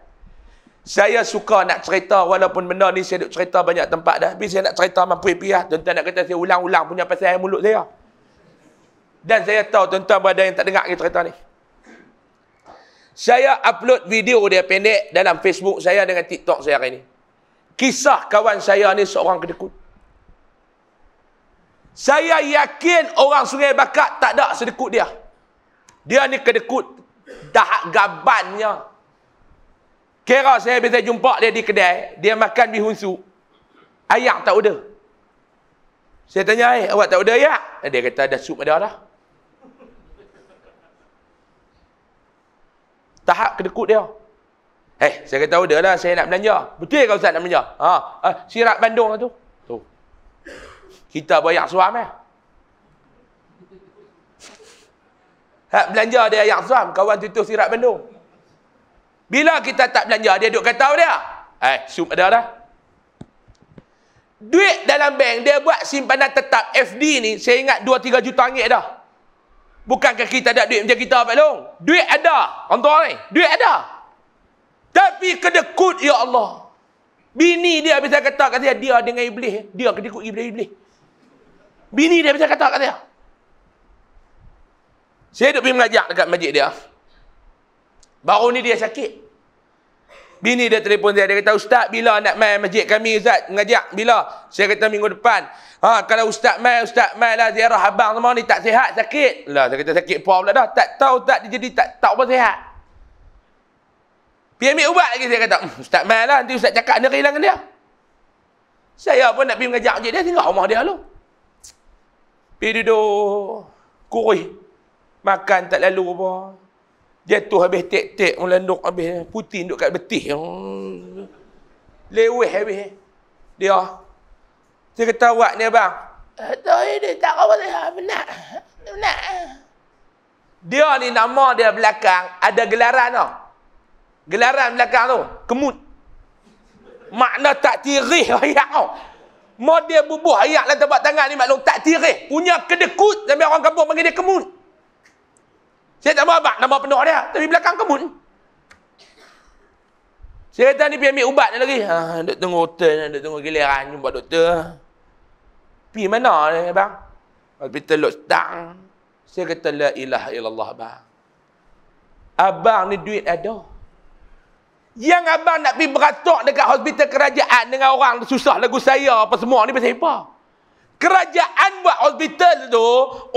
Saya suka nak cerita, walaupun benda ni saya duk cerita banyak tempat dah. Tapi saya nak cerita mampu-mampu lah. Tuan-tuan nak kata saya ulang-ulang punya pasal mulut saya. Dan saya tahu tuan-tuan berada yang tak dengar lagi cerita ni. Saya upload video dia pendek dalam Facebook saya dengan TikTok saya hari ni. Kisah kawan saya ni seorang kedekut. Saya yakin orang Sungai Bakar tak ada sedekut dia. Dia ni kedekut. Dahak gabannya. Kira saya bisa jumpa dia di kedai. Dia makan bihun sup. Ayam tak order. Saya tanya, awak tak order ya? Dia kata, dah sup ada dah. Tahap kedekut dia. Saya kata order lah, saya nak belanja. Betul ke ustaz nak belanja? Sirap Bandung lah tu. Tu. Kita bayar suam Hak belanja dia yang suam, kawan tutus sirap Bandung. Bila kita tak belanja, dia duk kata dia. Sup ada dah. Duit dalam bank, dia buat simpanan tetap FD ni, saya ingat 2-3 juta ringgit dah. Bukan kaki tak ada duit macam kita, Pak Long. Duit ada. Orang ni, duit ada. Tapi kedekut, ya Allah. Bini dia bisa kata kat saya, dia dengan iblis. Dia kedekut daripada iblis. Bini dia bisa kata kat saya. Saya duduk pergi mengajar dekat masjid dia. Baru ni dia sakit. Bini dia telefon saya, dia kata, ustaz bila nak main masjid kami ustaz, mengajak bila? Saya kata minggu depan. Kalau ustaz main lah ziarah abang semua ni tak sihat, sakit. Lah saya kata sakit pula dah, tak tahu tak dia jadi tak apa sihat. Pergi ambil ubat lagi saya kata, ustaz main lah nanti ustaz cakap negeri dengan dia. Saya pun nak pergi mengajak masjid dia, tinggal rumah dia lu. Pergi duduk, kurih. Makan tak lalu apa. Jatuh habis tek-tek melanduk habis. Putin duduk kat betih. Leweh habis. Dia. Saya kata awak ni abang. Dia tak apa saya. Benar. Benar. Dia ni nama dia belakang. Ada gelaran tau. Gelaran belakang tu. Kemut. Makna tak tirih ayak tau. Mau dia bubuh ayak lah tempat tangan ni maklum. Tak tirih. Punya kedekut. Sampai orang kampung panggil dia kemut. Saya tak mahu abang nama penuh dia. Tapi belakang kemun. Saya kata ni pergi ambil ubat lagi. Duk tunggu hotel. Duk tunggu giliran. Jumpa doktor. Pergi mana ni abang? Hospital Lodestang. Saya kata la ilaha illallah abang. Abang ni duit ada. Yang abang nak pergi beratok dekat hospital kerajaan dengan orang susah lagu saya apa semua ni pasal apa? Kerajaan buat hospital tu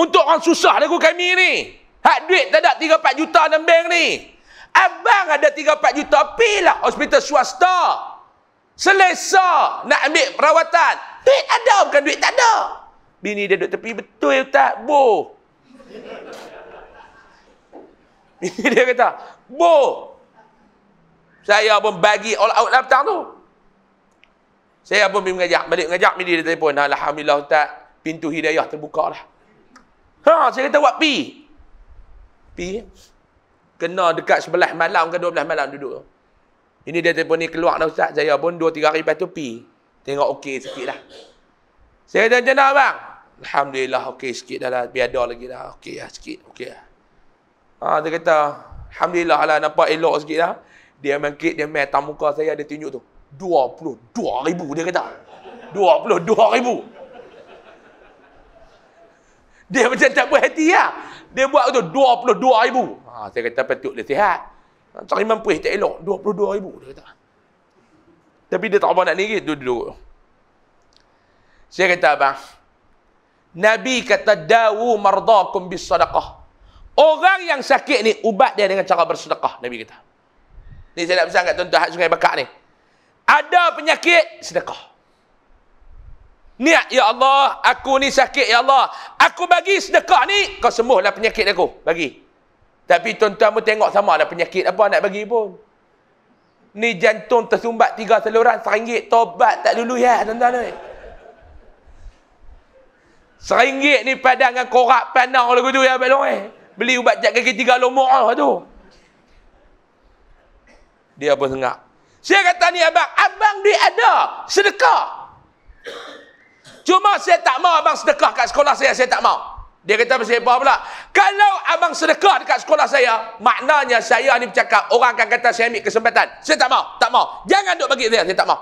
untuk orang susah lagu kami ni. Hak duit tak ada 3-4 juta dalam bank ni. Abang ada 3-4 juta, pergilah hospital swasta. Selesa nak ambil perawatan. Duit ada, bukan duit tak ada. Bini dia duduk tepi, betul tak? Bo. Bini dia kata, bo. Saya pun bagi all out lah petang tu. Saya pun pergi mengajak. Balik mengajak, bini dia telefon. Alhamdulillah tak, pintu hidayah terbuka lah. Ha, saya kata buat pi. Pi. Kena dekat 11 malam ke 12 malam duduk. Ini dia telefon ni keluar dah ustaz. Saya pun 2-3 hari lepas tu pi. Tengok okey sikit lah. Saya kata macam mana abang? Alhamdulillah okey sikit dah lah. Biar ada lagi dah. Okey lah sikit. Okey lah. Ha, dia kata alhamdulillah lah nampak elok sikit lah. Dia mangkit, dia main tam muka saya, dia tunjuk tu. 22,000 dia kata. 22,000. Dia macam tak puas hati lah. Dia buat tu 22,000. Ha, saya kata patut dia sihat. Cari mampus tak elok. 22,000 dia kata. Tapi dia tak apa nak diri. Duduk. Saya kata abang, Nabi kata dawu mardakum bis sadaqah. Orang yang sakit ni ubat dia dengan cara bersedekah. Nabi kata. Ni saya nak pesan kat tuan-tuan hak Sungai Bakar ni. Ada penyakit, sedekah. Niat, ya Allah, aku ni sakit, ya Allah. Aku bagi sedekah ni, kau sembuhlah penyakit aku. Bagi. Tapi tuan-tuan pun tengok sama lah penyakit apa nak bagi pun. Ni jantung tersumbat 3 saluran, RM1. Tobat tak dulu ya, tuan-tuan ni. RM1 ni padang dengan korak panang lagu tu ya, Abang Long. Beli ubat jat kaki 3 lomok lah tu. Dia pun sengak. Saya kata ni abang, abang duit ada, sedekah. Cuma saya tak mau abang sedekah kat sekolah saya tak mau. Dia kata pasal apa pula? Kalau abang sedekah dekat sekolah saya, maknanya saya ni bercakap, orang akan kata saya ambil kesempatan. Saya tak mau, tak mau. Jangan duk bagi saya tak mau.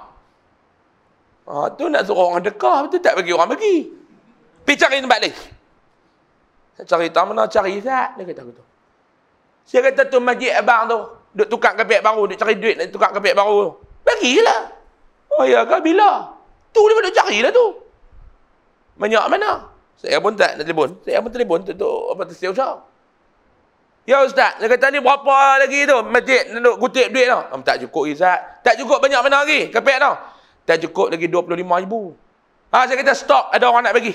Ah, tu nak suruh orang sedekah, betul tak bagi orang bagi. Pergi cari tempat lain. Saya cari tak mana cari Zat, dia kata gitu. Saya kata tu majlis abang tu, duk tukar kepek baru, duk cari duit nak tukar kepek baru. Bagilah. Oh ya, kau bila? Tu dia duk carilah tu. Banyak mana? Saya pun tak nak telefon. Saya pun telefon untuk apa tersedia usaha. Ya ustaz, dia kata ni berapa lagi tu? Masjid nak kutip duit tau. Tak cukup Izzat. Tak cukup banyak mana lagi? Kepek tau. Tak cukup lagi 25,000. Ha, saya kata stop, ada orang nak bagi.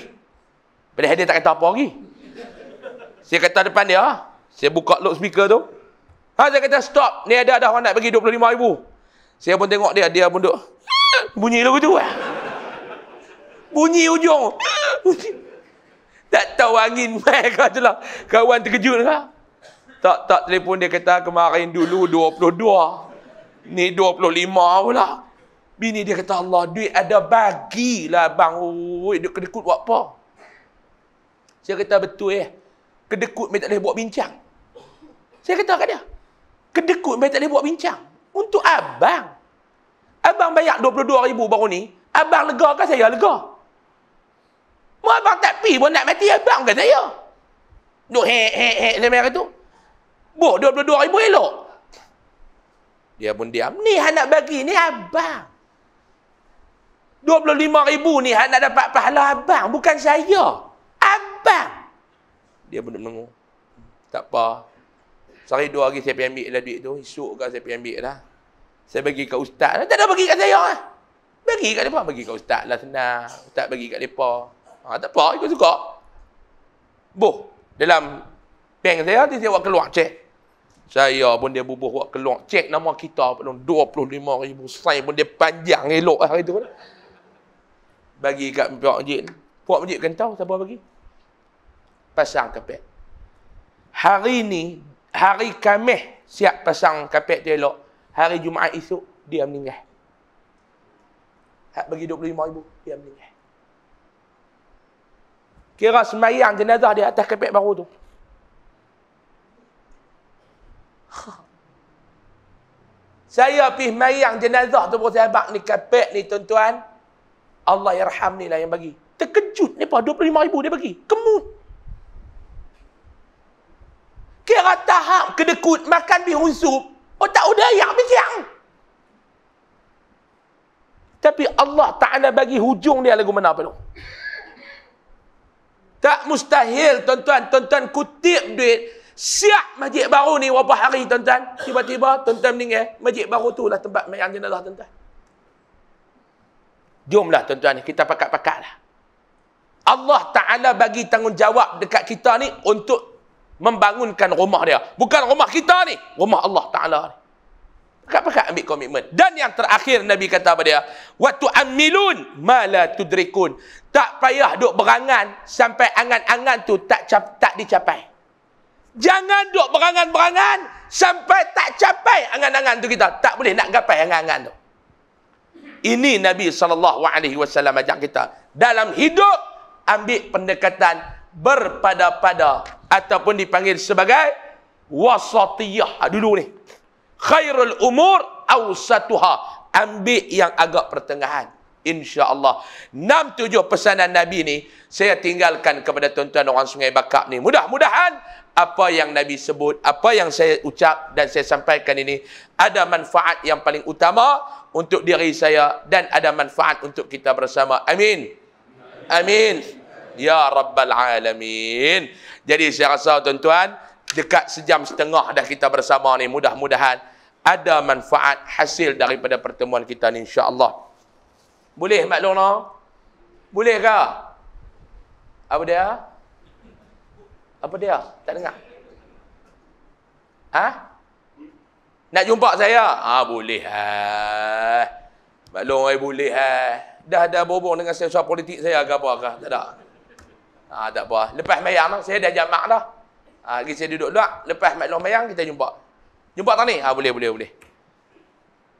Padahal dia tak kata apa lagi. Saya kata depan dia, saya buka loudspeaker tu. Ha, saya kata stop, ni ada orang nak bagi 25,000. Saya pun tengok dia, dia pun duk bunyi lagu tu lah. Bunyi ujung. Tak tahu angin mai kau tu lah. Kawan terkejut kau. Tak telefon dia kata kemarin dulu 22. Ni 25 pula. Bini dia kata Allah duit ada bagilah bang. Oi duk kedekut buat apa? Saya kata betul Kedekut mai tak boleh buat bincang. Saya kata kat dia. Kedekut mai tak boleh buat bincang. Untuk abang. Abang bayar 22,000 baru ni. Abang lega ke saya lega? Mau abang tak pergi pun nak mati abang ke saya? Duk hek saya merah tu. Boh 22,000 elok. Dia pun diam. Ni hang nak bagi ni abang. 25,000 ni hang nak dapat pahala abang, bukan saya. Abang. Dia pun menengok. Tak apa. Sehari 2 hari saya pergi ambil lah duit tu. Esok ke saya pergi ambil lah. Saya bagi kat ustaz. Tak ada bagi kat saya lah. Bagi kat mereka. Bagi kat ustaz lah senang. Ustaz bagi kat mereka. Ha, tak apa, ikut suka. Boh, dalam bank saya, dia buat keluar cek. Saya pun dia bubuh buat keluar cek nama kita. 25,000 sign pun dia panjang elok hari tu. Bagi kat pihak masjid. Pihak masjid kan tahu siapa bagi. Pasang kapet. Hari ni, hari Khamis siap pasang kapet dia elok. Hari Jumaat esok, dia meninggal. Hak bagi 25,000, dia meninggal. Kira semayang jenazah di atas kepek baru tu. Saya pergi semayang jenazah tu bersahabat ni kepek ni tuan-tuan. Allah yarham ni lah yang bagi. Terkejut ni apa? 25,000 dia bagi. Kemut. Kira tahap kedekut makan bihun sup. Otak udayak bincang. Tapi Allah Ta'ala bagi hujung dia lagu mana apa tu? Tak mustahil tuan-tuan. Tuan-tuan kutip duit. Siap masjid baru ni berapa hari tuan-tuan. Tiba-tiba tuan-tuan meninggal. Masjid baru tu lah tempat yang jenazah tuan-tuan. Jomlah tuan-tuan, kita pakak-pakaklah. Allah Ta'ala bagi tanggungjawab dekat kita ni untuk membangunkan rumah dia. Bukan rumah kita ni, rumah Allah Ta'ala ni. Pakak-pakak ambil komitmen. Dan yang terakhir Nabi kata pada dia, wa tu'ammilun ma la tudrikun. Tak payah duk berangan sampai angan-angan tu tak dicapai. Jangan duk berangan-berangan sampai tak capai angan-angan tu kita. Tak boleh nak gapai angan-angan tu. Ini Nabi SAW ajak kita. Dalam hidup, ambil pendekatan berpada-pada ataupun dipanggil sebagai wasatiyah dulu ni. Khairul umur awsatuha. Ambil yang agak pertengahan. InsyaAllah. 6-7 pesanan Nabi ni saya tinggalkan kepada tuan-tuan orang Sungai Bakap ni. Mudah-mudahan apa yang Nabi sebut, apa yang saya ucap dan saya sampaikan ini ada manfaat yang paling utama untuk diri saya dan ada manfaat untuk kita bersama. Amin. Amin. Ya Rabbal Alamin. Jadi saya rasa tuan-tuan dekat 1.5 jam dah kita bersama ni. Mudah-mudahan ada manfaat hasil daripada pertemuan kita ni insya-Allah. Boleh Mak Lorna? Boleh ke? Apa dia? Apa dia? Tak dengar? Ha? Nak jumpa saya? Ah boleh ah. Mak Lorna boleh ah. Dah berhubung dengan saya soal politik saya ke apa ke? Tak ada. Ah tak apa. Lepas mayang dah saya dah jamak dah. Ha, lagi saya duduk luar. Lepas maklum mayang, kita jumpa. Jumpa tak ni? Ha, boleh.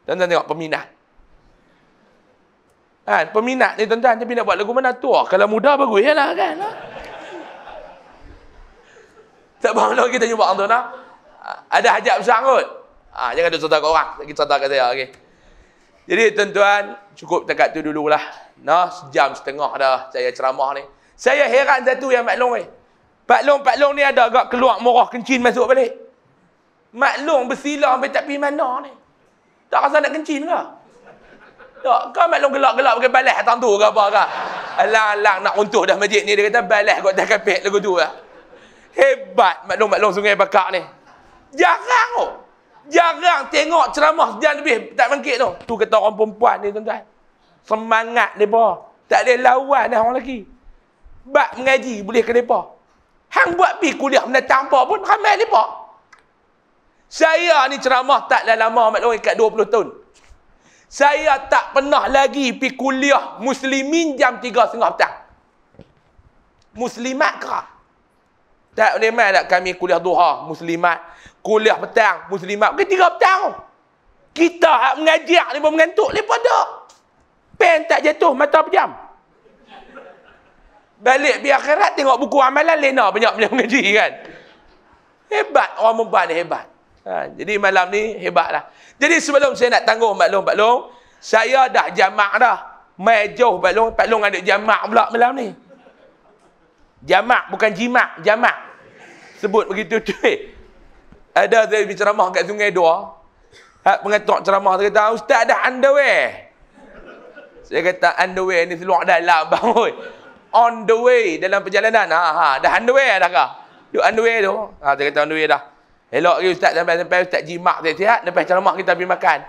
Tuan-tuan tengok peminat. Ha, peminat ni tuan-tuan, tapi nak buat lagu mana tua? Kalau muda bagus je lah kan. Ha? Tak bangun kita jumpa tuan-tuan. Ha? Ada hajat besar kot. Ha, jangan duduk serta ke orang. Lagi serta ke saya. Okay. Jadi tuan-tuan, cukup dekat tu dululah. Nah, 1.5 jam dah saya ceramah ni. Saya heran satu yang maklum ni. Pak Long ni ada agak keluar murah kencin masuk balik. Mak Long bersilah sampai tak pergi mana ni. Tak rasa nak kencin ke? Tak, kan Mak Long gelak-gelak pakai balas datang tu ke apa ke? Alang-alang nak runtuh dah masjid ni. Dia kata balas kot dah kapit lagu tu lah. Hebat Mak Long Sungai Bakar ni. Jarang tu. Jarang tengok ceramah sejam lebih tak bangkit tu. Tu kata orang perempuan ni tuan-tuan. Semangat mereka. Tak boleh lawan dah orang lelaki. Bak mengaji boleh ke mereka. Hang buat pergi kuliah mendatang apa pun ramai lepak. Saya ni ceramah taklah lama Mak Long ikat 20 tahun. Saya tak pernah lagi pergi kuliah muslimin jam 3.30 petang. Muslimat kerah. Tak boleh main tak kami kuliah duha muslimat, kuliah petang muslimat. Pergi 3 petang. Kita hak mengajar ni pun mengantuk lepa dak. Pen tak jatuh mata pejam. Balik pergi akhirat tengok buku amalan lena banyak mengaji kan. Hebat orang perempuan ni hebat. Ha, jadi malam ni hebatlah. Jadi sebelum saya nak tangguh Pak Long, saya dah jamak dah. Mai jauh Pak Long ada jamak pula malam ni. Jamak bukan jimak, jamak. Sebut begitu tu. Ada saya berceramah kat Sungai Dua. Hak pengatur ceramah dia kata, "Ustaz dah underwear." Saya kata, "Underwear ni seluar dalam bang oi." On the way dalam perjalanan. Dah underwear dah kah? Duk underwear tu. Ha, dia kata underwear dah. Elok lagi ustaz sampai ustaz jimak sihat-sihat. Lepas ceramah kita pergi makan.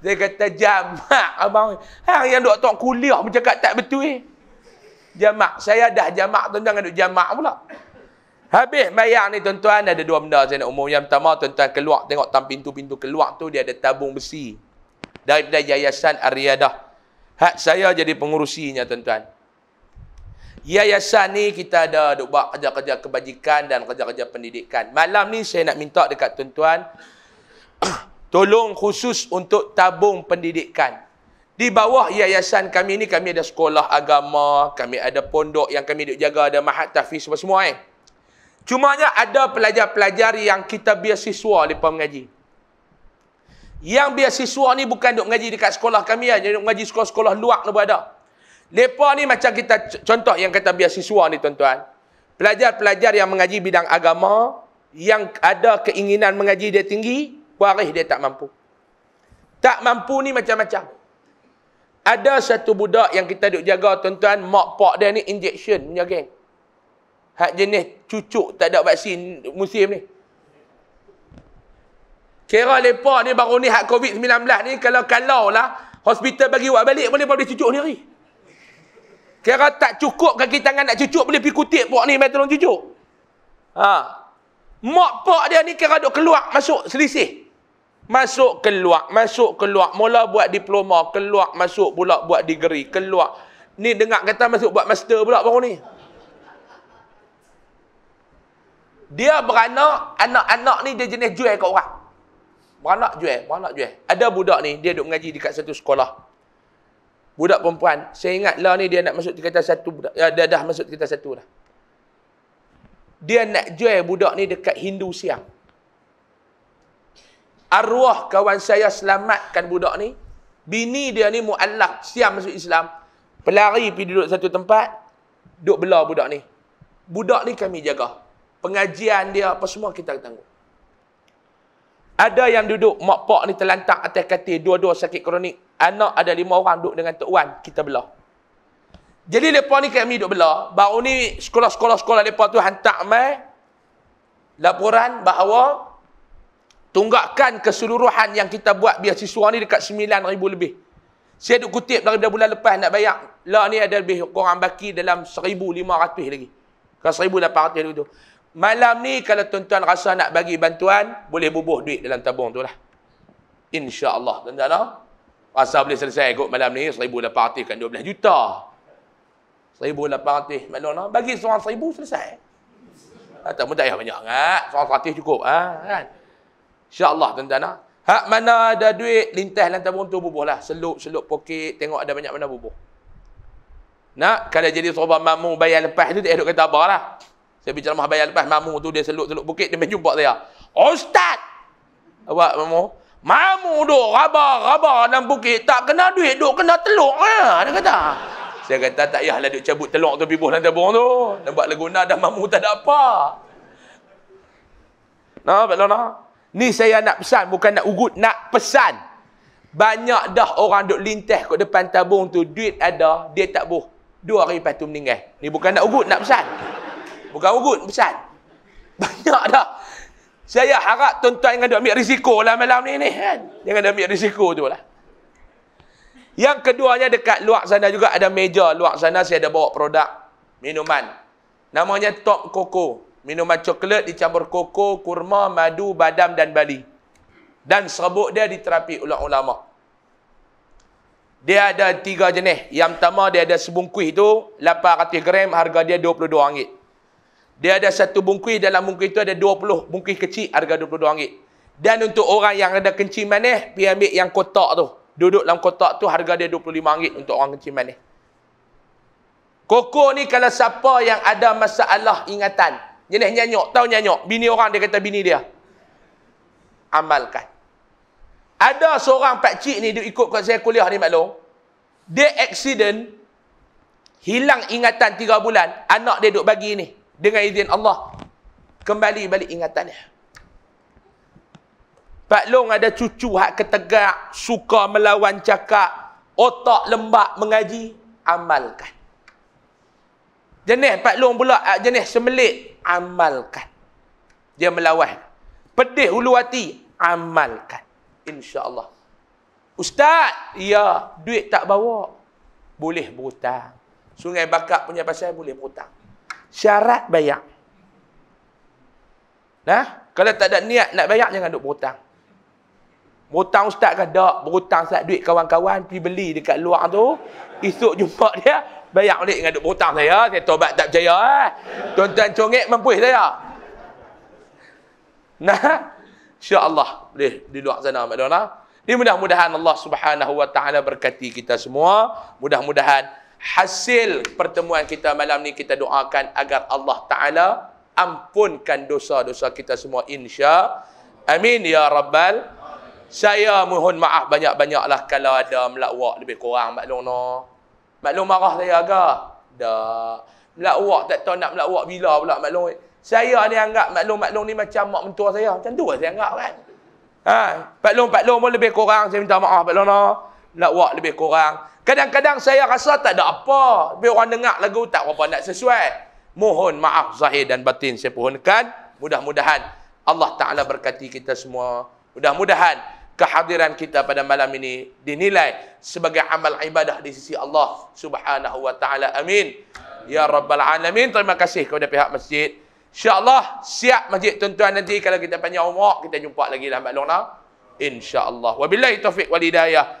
Dia kata jamak abang. Hang yang duk tok kuliah bercakap tak betul eh. Jamak. Saya dah jamak tuan-tuan duk jamak pula. Habis bayang ni tuan-tuan ada dua benda saya nak umum. Yang pertama tuan-tuan keluar tengok tam pintu-pintu keluar tu dia ada tabung besi. Daripada Yayasan Ar-Riyadah. Hak saya jadi pengurusinya tuan-tuan. Yayasan ni kita ada duk buat kerja-kerja kebajikan dan kerja-kerja pendidikan. Malam ni saya nak minta dekat tuan-tuan tolong khusus untuk tabung pendidikan. Di bawah yayasan kami ni kami ada sekolah agama, kami ada pondok yang kami duk jaga, ada mahat tahfiz semua Cumanya ada pelajar-pelajar yang kita biasiswa lepas mengaji. Yang biasiswa ni bukan duk mengaji dekat sekolah kami ya, duk mengaji sekolah-sekolah luar pun ada. Lepas ni macam kita contoh yang kata biasiswa ni tuan-tuan. Pelajar-pelajar yang mengaji bidang agama, yang ada keinginan mengaji dia tinggi, waris dia tak mampu. Tak mampu ni macam-macam. Ada satu budak yang kita duk jaga tuan-tuan, mak pak dia ni injection punya geng. Hak jenis cucuk tak ada vaksin musim ni. Kira lepak ni baru ni hak COVID-19 ni kalau-kalau lah hospital bagi buat balik boleh cucuk sendiri. Kira tak cukup kaki tangan nak cucuk, boleh pergi kutip pok ni, mai tolong cucuk. Ha. Mak pak dia ni kira duk keluar masuk selisih. Masuk keluar, mula buat diploma, keluar masuk pula buat degree, keluar. Ni dengar kata masuk buat master pula baru ni. Dia beranak, anak-anak ni dia jenis jual kat orang. Beranak jual. Ada budak ni, dia duduk mengaji dekat satu sekolah. Budak perempuan, saya ingat lah ni dia nak masuk tingkatan satu. Dia dah masuk tingkatan satu dah. Dia nak jual budak ni dekat Hindu Siang. Arwah kawan saya selamatkan budak ni. Bini dia ni mu'allak, Siang masuk Islam. Pelari pergi duduk satu tempat, duduk belah budak ni. Budak ni kami jaga. Pengajian dia, apa semua kita tanggung. Ada yang duduk, mak pak ni terlantak atas katil, dua-dua sakit kronik. Anak ada 5 orang duduk dengan Tok Wan, kita belah. Jadi mereka ni kami duduk belah. Baru ni sekolah-sekolah mereka tu hantar mai laporan bahawa tunggakan keseluruhan yang kita buat biasiswa ni dekat 9,000 lebih. Saya duduk kutip daripada bulan lepas nak bayar. Lah ni ada lebih korang baki dalam 1,500 lagi. Kalau 1,800 itu. Malam ni kalau tuan-tuan rasa nak bagi bantuan, boleh bubuh duit dalam tabung tu lah. InsyaAllah. Tuan-tuan lah. Rasa boleh selesai kot malam ni. 1,800 kan 12 juta. 1,800. Maklum lah. Bagi seorang 1,000 selesai. Tak pun tak payah banyak. Kan? Seorang 100 cukup. Ha? Kan? InsyaAllah tuan-tuan lah. Hak mana ada duit, lintas dalam tabung tu bubuh lah. Selup-selup poket. Tengok ada banyak mana bubuh. Nak? Kalau jadi seorang mamu bayar lepas tu, tak duduk kata apa lah. Saya bicara mah bayar lepas mamu tu dia seluk-seluk bukit dia main jumpa saya. Ustaz. Awak mamu? Mamu duk raba-raba dalam bukit tak kena duit, duk kena telur ah dia kata. Saya kata tak payahlah duk cabut telur tu bibuh dalam tabung tu. Nak buat leguna dah mamu tak ada apa. Nah, belana. Ni saya nak pesan bukan nak ugut, nak pesan. Banyak dah orang duk linteh kat depan tabung tu duit ada, dia tak buh. 2 hari lepas tu meninggal. Ni bukan nak ugut, nak pesan. Bukan ugut, pesan. Banyak dah. Saya harap tuan-tuan jangan ambil risiko lah malam ni kan. Jangan ambil risiko tu lah. Yang keduanya dekat luar sana juga ada meja. Luar sana saya ada bawa produk minuman. Namanya Top Koko. Minuman coklat dicampur koko, kurma, madu, badam dan bali. Dan serbuk dia diterapi ulama. Dia ada 3 jenis. Yang pertama dia ada sebungkus tu 800 gram harga dia RM22. Dia ada 1 bungkus, dalam bungkus itu ada 20 bungkus kecil harga RM22. Dan untuk orang yang ada kencing manis, pergi ambil yang kotak tu. Duduk dalam kotak tu harga dia RM25 untuk orang kencing manis. Koko ni kalau siapa yang ada masalah ingatan, jenis nyanyok, tahu nyanyok, bini orang dia kata bini dia. Amalkan. Ada seorang pakcik ni duk ikut kat saya kuliah ni maklum. Dia accident, hilang ingatan 3 bulan, anak dia duk bagi ni. Dengan izin Allah, kembali balik ingatannya. Pak Long ada cucu hak ketegak, suka melawan cakap, otak lembab mengaji, amalkan. Jenis Pak Long pula, jenis semelit, amalkan. Dia melawan. Pedih hulu hati, amalkan. InsyaAllah. Ustaz, ya, duit tak bawa. Boleh berhutang. Sungai Bakak punya pasal boleh berhutang. Syarat bayar. Nah, kalau tak ada niat nak bayar, jangan duk berhutang. Berhutang ustaz ke tak? Berhutang sat duit kawan-kawan, pergi beli dekat luar tu. Esok jumpa dia, bayar balik. Jangan duk berhutang saya tobat tak percaya. Tuan-tuan congek mampus saya. Nah, insya-Allah boleh di luar sana maknanya. Ni mudah-mudahan Allah Subhanahu Wa Taala berkati kita semua. Mudah-mudahan hasil pertemuan kita malam ni kita doakan agar Allah Ta'ala ampunkan dosa-dosa kita semua insya. Amin ya Rabbal. Saya mohon maaf banyak-banyaklah kalau ada melawak lebih kurang maklum no. Maklum marah saya agak. Dak. Melawak tak tahu nak melawak bila pula maklum. Saya ni anggap maklum ni macam mak mentua saya. Macam tu lah saya anggap kan. Ha, maklum pun lebih kurang saya minta maaf maklum no. Melawak lebih kurang. Kadang-kadang saya rasa tak ada apa. Biar orang dengar lagu tak apa nak sesuai. Mohon maaf zahir dan batin saya pohonkan. Mudah-mudahan Allah Ta'ala berkati kita semua. Mudah-mudahan kehadiran kita pada malam ini dinilai sebagai amal ibadah di sisi Allah Subhanahu wa taala. Amin ya rabbal alamin. Terima kasih kepada pihak masjid. InsyaAllah siap masjid tuan-tuan, nanti kalau kita panjang umur kita jumpa lagi dalam Lorna InsyaAllah. Wabillahi taufiq wal hidayah.